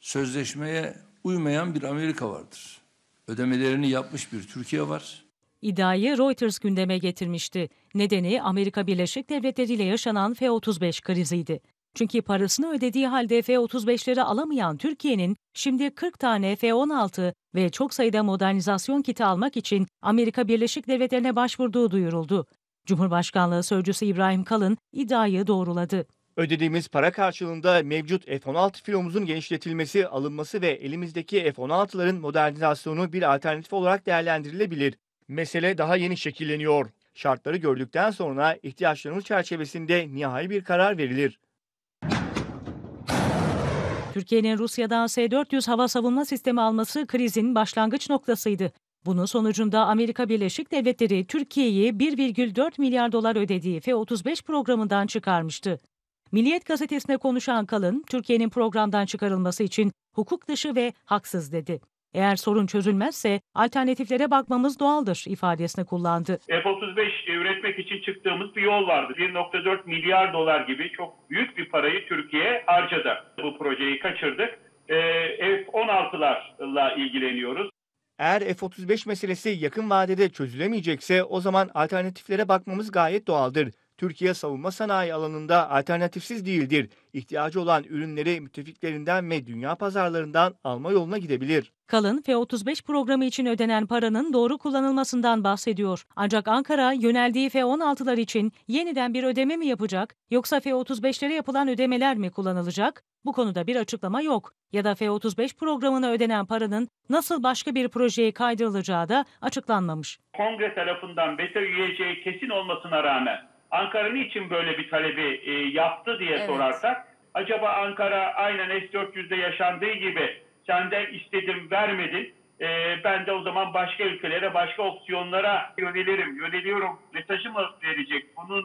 Sözleşmeye uymayan bir Amerika vardır. Ödemelerini yapmış bir Türkiye var. İddiayı Reuters gündeme getirmişti. Nedeni Amerika Birleşik Devletleri ile yaşanan F-35 kriziydi. Çünkü parasını ödediği halde F-35'leri alamayan Türkiye'nin şimdi 40 tane F-16 ve çok sayıda modernizasyon kiti almak için Amerika Birleşik Devletleri'ne başvurduğu duyuruldu. Cumhurbaşkanlığı Sözcüsü İbrahim Kalın iddiayı doğruladı. Ödediğimiz para karşılığında mevcut F-16 filomuzun genişletilmesi, alınması ve elimizdeki F-16'ların modernizasyonu bir alternatif olarak değerlendirilebilir. Mesele daha yeni şekilleniyor. Şartları gördükten sonra ihtiyaçlarımız çerçevesinde nihai bir karar verilir. Türkiye'nin Rusya'dan S-400 hava savunma sistemi alması krizin başlangıç noktasıydı. Bunun sonucunda Amerika Birleşik Devletleri Türkiye'yi 1,4 milyar dolar ödediği F-35 programından çıkarmıştı. Milliyet gazetesine konuşan Kalın, Türkiye'nin programdan çıkarılması için hukuk dışı ve haksız dedi. Eğer sorun çözülmezse alternatiflere bakmamız doğaldır ifadesini kullandı. F-35 üretmek için çıktığımız bir yol vardı. 1,4 milyar dolar gibi çok büyük bir parayı Türkiye harcadı. Bu projeyi kaçırdık. F-16'larla ilgileniyoruz. Eğer F-35 meselesi yakın vadede çözülemeyecekse o zaman alternatiflere bakmamız gayet doğaldır. Türkiye savunma sanayi alanında alternatifsiz değildir. İhtiyacı olan ürünleri müttefiklerinden ve dünya pazarlarından alma yoluna gidebilir. Kalın, F-35 programı için ödenen paranın doğru kullanılmasından bahsediyor. Ancak Ankara yöneldiği F-16'lar için yeniden bir ödeme mi yapacak yoksa F-35'lere yapılan ödemeler mi kullanılacak? Bu konuda bir açıklama yok. Ya da F-35 programına ödenen paranın nasıl başka bir projeye kaydırılacağı da açıklanmamış. Kongre tarafından beta üyeliği kesin olmasına rağmen Ankara niçin böyle bir talebi yaptı diye sorarsak, acaba Ankara aynen S-400'de yaşandığı gibi senden istedim vermedin, ben de o zaman başka ülkelere, başka opsiyonlara yöneliyorum mesajı mı verecek, bunun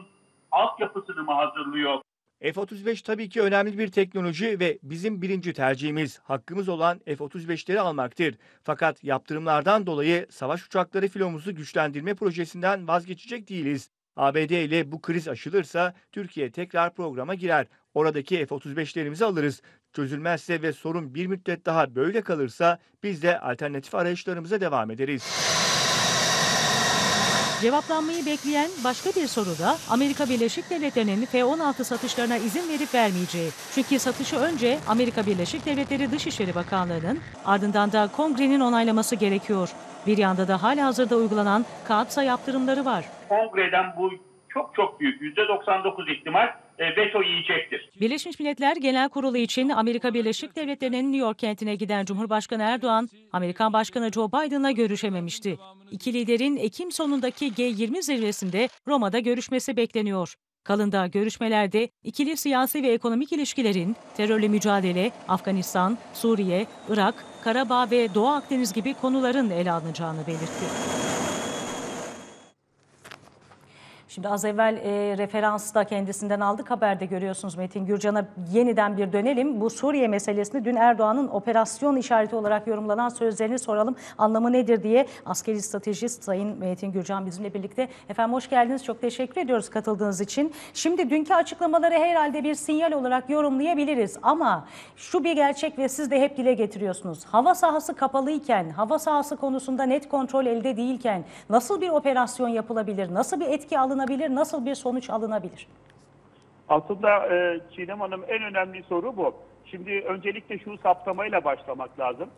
altyapısını mı hazırlıyor? F-35 tabii ki önemli bir teknoloji ve bizim birinci tercihimiz hakkımız olan F-35'leri almaktır. Fakat yaptırımlardan dolayı savaş uçakları filomuzu güçlendirme projesinden vazgeçecek değiliz. ABD ile bu kriz aşılırsa Türkiye tekrar programa girer. Oradaki F-35'lerimizi alırız. Çözülmezse ve sorun bir müddet daha böyle kalırsa biz de alternatif arayışlarımıza devam ederiz. Cevaplanmayı bekleyen başka bir soru da Amerika Birleşik Devletleri'nin F-16 satışlarına izin verip vermeyeceği. Çünkü satışı önce Amerika Birleşik Devletleri Dışişleri Bakanlığı'nın ardından da Kongre'nin onaylaması gerekiyor. Bir yanda da halihazırda uygulanan KAATSA yaptırımları var. Kongreden bu çok büyük %99 ihtimal veto yiyecektir. Birleşmiş Milletler Genel Kurulu için Amerika Birleşik Devletleri'nin New York kentine giden Cumhurbaşkanı Erdoğan, Amerikan Başkanı Joe Biden'la görüşememişti. İki liderin Ekim sonundaki G20 zirvesinde Roma'da görüşmesi bekleniyor. Kalında görüşmelerde ikili siyasi ve ekonomik ilişkilerin terörle mücadele, Afganistan, Suriye, Irak, Karabağ ve Doğu Akdeniz gibi konuların ele alınacağını belirtti. Şimdi az evvel referansta kendisinden aldık, haberde görüyorsunuz Metin Gürcan'a. Yeniden bir dönelim. Bu Suriye meselesini dün Erdoğan'ın operasyon işareti olarak yorumlanan sözlerini soralım. Anlamı nedir diye askeri stratejist Sayın Metin Gürcan bizimle birlikte. Efendim hoş geldiniz. Çok teşekkür ediyoruz katıldığınız için. Şimdi dünkü açıklamaları herhalde bir sinyal olarak yorumlayabiliriz. Ama şu bir gerçek ve siz de hep dile getiriyorsunuz. Hava sahası kapalıyken, hava sahası konusunda net kontrol elde değilken nasıl bir operasyon yapılabilir? Nasıl bir etki alınabilir? Nasıl bir sonuç alınabilir? Aslında Çiğdem Hanım, en önemli soru bu. Şimdi öncelikle şu saptamayla başlamak lazım.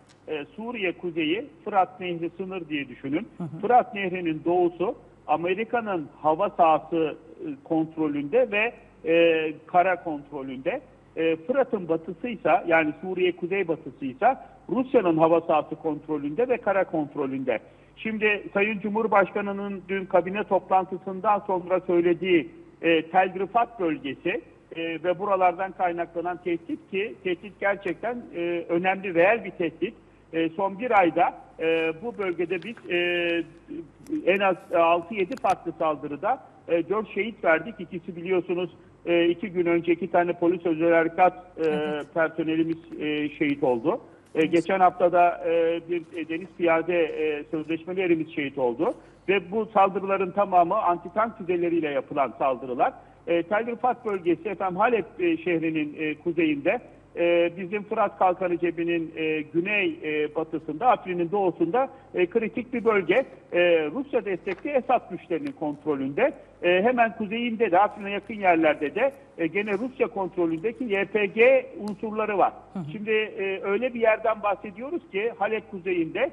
Suriye kuzeyi Fırat Nehri sınır diye düşünün. Hı hı. Fırat Nehri'nin doğusu Amerika'nın hava sahası kontrolünde ve kara kontrolünde. Fırat'ın batısıysa, yani Suriye kuzeybatısıysa Rusya'nın hava sahası kontrolünde ve kara kontrolünde. Şimdi Sayın Cumhurbaşkanı'nın dün kabine toplantısından sonra söylediği Tel Rifat bölgesi ve buralardan kaynaklanan tehdit, ki tehdit gerçekten önemli, reel bir tehdit. Son bir ayda bu bölgede biz en az 6-7 farklı saldırıda 4 şehit verdik. İkisi biliyorsunuz 2 gün önce 2 tane polis özel harekat personelimiz şehit oldu. Geçen hafta da bir deniz piyade sözleşmelerimiz şehit oldu. Ve bu saldırıların tamamı antitank füzeleriyle yapılan saldırılar. Tel Rifat bölgesi, efendim, Halep şehrinin kuzeyinde, bizim Fırat Kalkanı Cebi'nin güney batısında, Afrin'in doğusunda kritik bir bölge. Rusya destekli Esad güçlerinin kontrolünde. Hemen kuzeyinde de, Afrin'e yakın yerlerde de gene Rusya kontrolündeki YPG unsurları var. Hı hı. Şimdi öyle bir yerden bahsediyoruz ki Halep kuzeyinde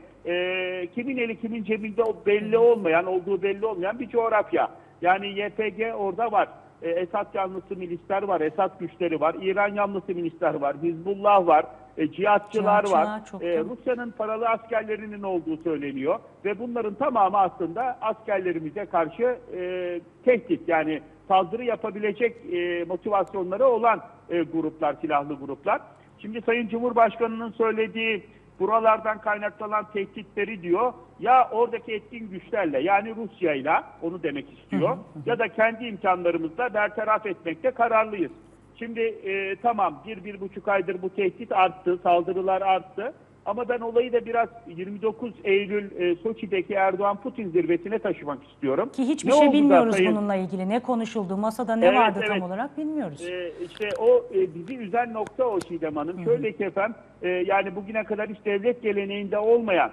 kimin eli kimin cebinde belli olmayan, olduğu belli olmayan bir coğrafya. Yani YPG orada var. Esad yanlısı milisler var, Esad güçleri var, İran yanlısı milisler var, Hizbullah var, cihatçılar var. Rusya'nın paralı askerlerinin olduğu söyleniyor ve bunların tamamı aslında askerlerimize karşı tehdit, yani saldırı yapabilecek motivasyonları olan gruplar, silahlı gruplar. Şimdi Sayın Cumhurbaşkanı'nın söylediği buralardan kaynaklanan tehditleri diyor ya oradaki etkin güçlerle, yani Rusya'yla, onu demek istiyor, ya da kendi imkanlarımızla bertaraf etmekte kararlıyız. Şimdi tamam, 1-1,5 aydır bu tehdit arttı, saldırılar arttı ama ben olayı da biraz 29 Eylül Soçi'deki Erdoğan-Putin zirvesine taşımak istiyorum. Ki hiçbir şey bilmiyoruz bununla ilgili, ne konuşuldu, masada ne vardı tam olarak bilmiyoruz. İşte o bizi üzen nokta o Çiğdem Hanım. Şöyle ki efendim, yani bugüne kadar hiç devlet geleneğinde olmayan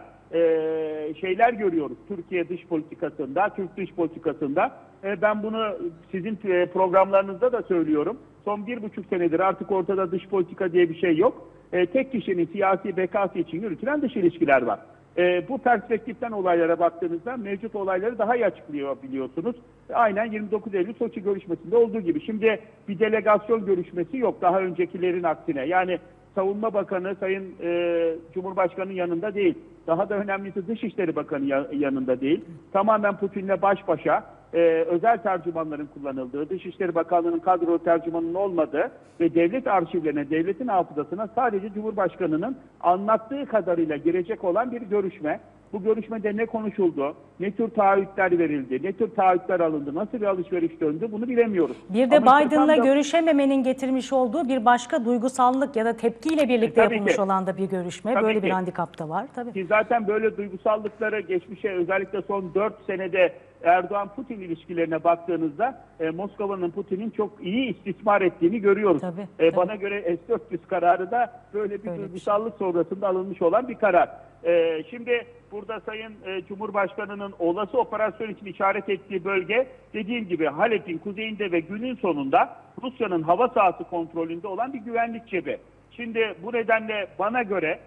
şeyler görüyoruz Türkiye dış politikasında, Türk dış politikasında. Ben bunu sizin programlarınızda da söylüyorum. Son 1,5 senedir artık ortada dış politika diye bir şey yok. Tek kişinin siyasi bekası için yürütülen dış ilişkiler var. Bu perspektiften olaylara baktığınızda mevcut olayları daha iyi açıklıyor, biliyorsunuz. Aynen 29 Eylül Soçi görüşmesinde olduğu gibi. Şimdi bir delegasyon görüşmesi yok, daha öncekilerin aksine. Yani Savunma Bakanı Sayın Cumhurbaşkanı'nın yanında değil. Daha da önemlisi Dışişleri Bakanı yanında değil. Tamamen Putin'le baş başa, özel tercümanların kullanıldığı, Dışişleri Bakanlığı'nın kadro tercümanının olmadığı ve devlet arşivlerine, devletin hafızasına sadece Cumhurbaşkanı'nın anlattığı kadarıyla girecek olan bir görüşme. Bu görüşmede ne konuşuldu, ne tür taahhütler verildi, ne tür taahhütler alındı, nasıl bir alışveriş döndü, bunu bilemiyoruz. Bir de ama Biden'la görüşememenin getirmiş olduğu bir başka duygusallık ya da tepkiyle birlikte yapılmış olan da bir görüşme. Tabii böyle ki bir handikap da var. Tabii. Ki zaten böyle duygusallıkları geçmişe, özellikle son 4 senede Erdoğan-Putin ilişkilerine baktığınızda Moskova'nın Putin'in çok iyi istismar ettiğini görüyoruz. Tabii, tabii. Bana göre S-400 kararı da böyle bir duygusallık sonrasında alınmış olan bir karar. Şimdi burada Sayın Cumhurbaşkanı'nın olası operasyon için işaret ettiği bölge, dediğim gibi Halep'in kuzeyinde ve günün sonunda Rusya'nın hava sahası kontrolünde olan bir güvenlik cebi. Şimdi bu nedenle bana göre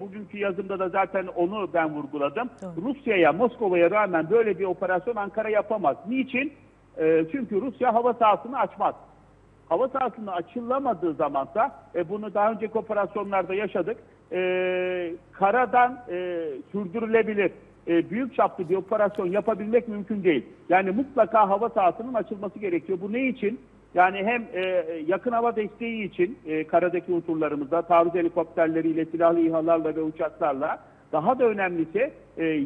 bugünkü yazımda da zaten onu ben vurguladım. Rusya'ya, Moskova'ya rağmen böyle bir operasyon Ankara yapamaz. Niçin? Çünkü Rusya hava sahasını açmaz. Hava sahasını açılamadığı zamansa, bunu daha önceki operasyonlarda yaşadık, karadan sürdürülebilir büyük çaplı bir operasyon yapabilmek mümkün değil. Yani mutlaka hava sahasının açılması gerekiyor. Bu ne için? Yani hem yakın hava desteği için karadaki unsurlarımızda taarruz helikopterleriyle, silahlı İHA'larla ve uçaklarla, daha da önemlisi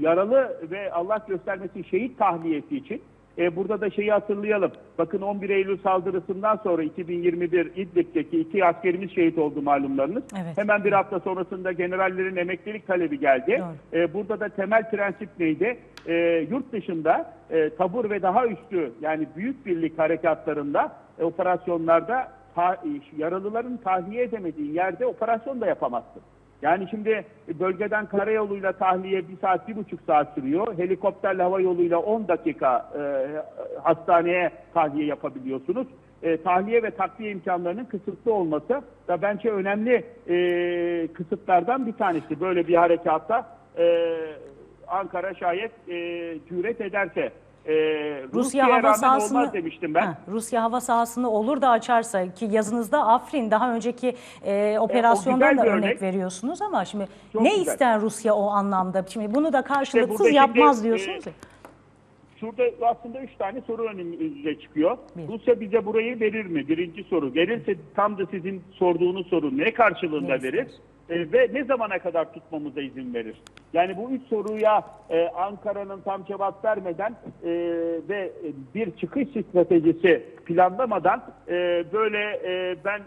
yaralı ve Allah göstermesin şehit tahliyesi için Burada da şeyi hatırlayalım. Bakın 11 Eylül saldırısından sonra 2021 İdlib'deki 2 askerimiz şehit oldu malumlarınız. Evet. Hemen bir hafta sonrasında generallerin emeklilik talebi geldi. Burada da temel prensip neydi? Yurt dışında tabur ve daha üstü, yani büyük birlik harekatlarında, operasyonlarda yaralıların tahliye edemediği yerde operasyon da yapamazsın. Yani şimdi bölgeden karayoluyla tahliye 1 saat 1,5 saat sürüyor. Helikopterle hava yoluyla 10 dakika hastaneye tahliye yapabiliyorsunuz. Tahliye ve takviye imkanlarının kısıtlı olması da bence önemli kısıtlardan bir tanesi. Böyle bir harekatta Ankara şayet cüret ederse. Rusya hava sahasını olmaz demiştim ben. Rusya hava sahasını olur da açarsa, ki yazınızda Afrin, daha önceki operasyondan da örnek veriyorsunuz ama şimdi ne güzel ister Rusya o anlamda? Şimdi bunu da karşılıksız yapmaz diyorsunuz. Şurada aslında 3 tane soru önümüze çıkıyor. Rusya bize burayı verir mi? Birinci soru. Verirse tam da sizin sorduğunuz soru, ne karşılığında verir? Ve ne zamana kadar tutmamıza izin verir? Yani bu 3 soruya Ankara'nın tam cevap vermeden ve bir çıkış stratejisi planlamadan böyle ben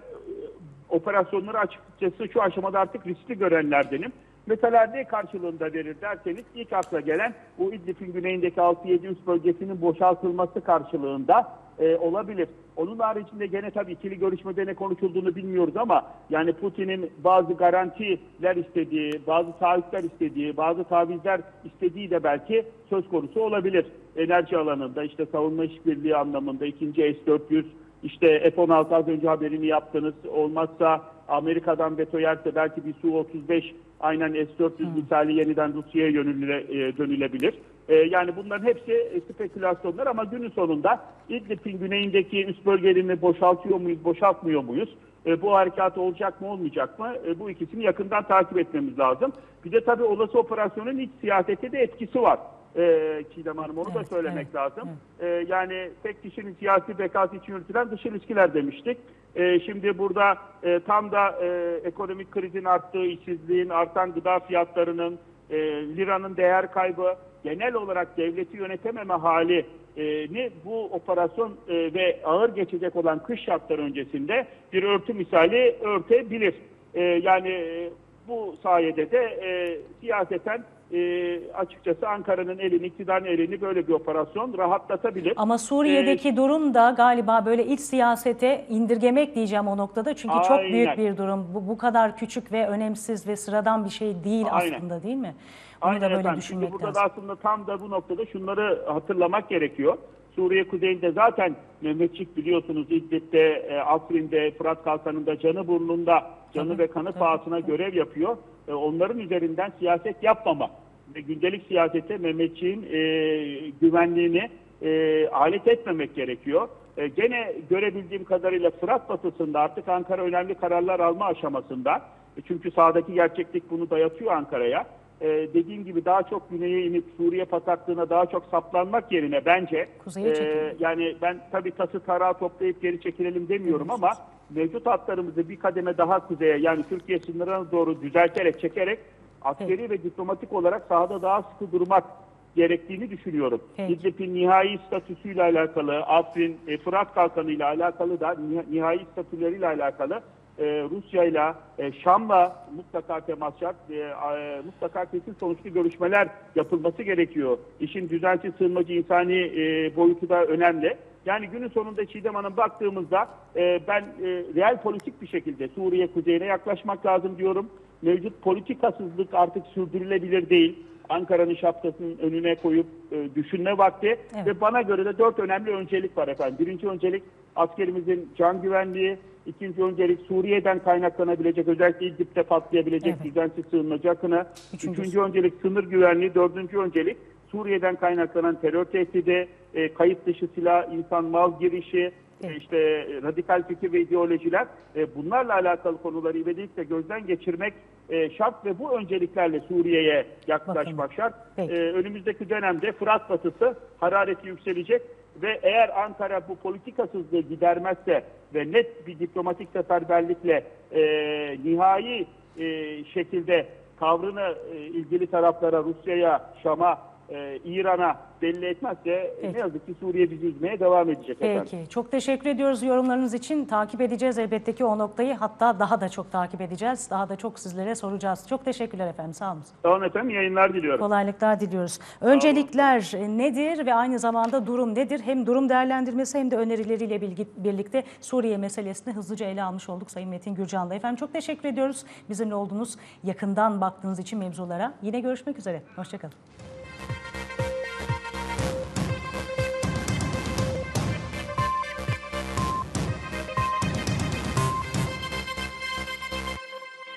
operasyonları açıkçası şu aşamada artık riskli görenlerdenim. Mesela ne karşılığında verir derseniz ilk akla gelen bu İdlib'in güneyindeki 6-7 üs bölgesinin boşaltılması karşılığında olabilir. Onun haricinde gene tabii ikili görüşmede ne konuşulduğunu bilmiyoruz ama yani Putin'in bazı garantiler istediği, bazı taahhütler istediği, bazı tavizler istediği de belki söz konusu olabilir. Enerji alanında, işte savunma işbirliği anlamında, ikinci S-400, işte F-16 az önce haberini yaptınız. Olmazsa Amerika'dan veto yerse belki bir Su-35, aynen S-400 misali yeniden Rusya'ya dönülebilir. Yani bunların hepsi spekülasyonlar ama günün sonunda İdlib'in güneyindeki üst bölgelerini boşaltıyor muyuz, boşaltmıyor muyuz? Bu harekat olacak mı, olmayacak mı? Bu ikisini yakından takip etmemiz lazım. Bir de tabii olası operasyonun iç siyasete de etkisi var. Çiğdem Hanım, onu da söylemek lazım. Yani tek kişinin siyasi bekası için yürütülen dış ilişkiler demiştik. Şimdi burada tam da ekonomik krizin arttığı, işsizliğin, artan gıda fiyatlarının, liranın değer kaybı, genel olarak devleti yönetememe halini bu operasyon ve ağır geçecek olan kış şartları öncesinde bir örtü misali örtebilir. Yani bu sayede de siyaseten açıkçası Ankara'nın elini, iktidarın elini böyle bir operasyon rahatlatabilir. Ama Suriye'deki durum da galiba böyle iç siyasete indirgemek diyeceğim o noktada. Çünkü çok büyük bir durum. Bu kadar küçük ve önemsiz ve sıradan bir şey değil aslında, değil mi? Onu da böyle düşünmek lazım. Burada da aslında tam da bu noktada şunları hatırlamak gerekiyor. Suriye kuzeyinde zaten Mehmetçik, biliyorsunuz, İdlib'de, Afrin'de, Fırat Kalkanı'nda canı burnunda, canı ve kanı pahasına görev yapıyor. Onların üzerinden siyaset yapmama ve gündelik siyasete Mehmetçiğin güvenliğini alet etmemek gerekiyor. Gene görebildiğim kadarıyla Fırat batısında artık Ankara önemli kararlar alma aşamasında. Çünkü sahadaki gerçeklik bunu dayatıyor Ankara'ya. Dediğim gibi daha çok güneye inip Suriye pataklığına daha çok saplanmak yerine bence yani ben tabii tası tarağı toplayıp geri çekilelim demiyorum ama mevcut hatlarımızı bir kademe daha kuzeye, yani Türkiye sınırına doğru düzelterek, çekerek askeri ve diplomatik olarak sahada daha sıkı durmak gerektiğini düşünüyorum. İdlib'in nihai statüsüyle alakalı, Afrin, Fırat Kalkanı ile alakalı da nihai statüleriyle alakalı Rusya'yla, Şam'la mutlaka temas şart, mutlaka kesin sonuçlu görüşmeler yapılması gerekiyor. İşin düzensiz, sığınmacı, insani boyutu da önemli. Yani günün sonunda Çiğdem Hanım, baktığımızda ben real politik bir şekilde Suriye kuzeyine yaklaşmak lazım diyorum. Mevcut politikasızlık artık sürdürülebilir değil. Ankara'nın şapkasının önüne koyup düşünme vakti ve bana göre de 4 önemli öncelik var efendim. Birinci öncelik askerimizin can güvenliği. İkinci öncelik Suriye'den kaynaklanabilecek, özellikle İdlib'de patlayabilecek düzensiz sığınmacı akını. Üçüncü öncelik sınır güvenliği. Dördüncü öncelik Suriye'den kaynaklanan terör tehdidi, kayıt dışı silah, insan mal girişi, işte radikal fikir ve ideolojiler. Bunlarla alakalı konuları ivedilikle gözden geçirmek şart ve bu önceliklerle Suriye'ye yaklaşmak şart. Önümüzdeki dönemde Fırat batısı harareti yükselecek. Ve eğer Ankara bu politikasızlığı gidermezse ve net bir diplomatik seferberlikle nihai şekilde tavrını ilgili taraflara, Rusya'ya, Şam'a İran'a belli etmezse ne yazık ki Suriye bizi üzmeye devam edecek. Peki. Efendim. Çok teşekkür ediyoruz yorumlarınız için. Takip edeceğiz elbette ki o noktayı. Hatta daha da çok takip edeceğiz. Daha da çok sizlere soracağız. Çok teşekkürler efendim. Sağ olun. Sağ olun efendim. Yayınlar diliyorum. Kolaylıklar diliyoruz. Öncelikler nedir ve aynı zamanda durum nedir? Hem durum değerlendirmesi hem de önerileriyle birlikte Suriye meselesini hızlıca ele almış olduk Sayın Metin Gürcan'la. Efendim çok teşekkür ediyoruz. Bizimle olduğunuz, yakından baktığınız için mevzulara. Yine görüşmek üzere. Hoşçakalın.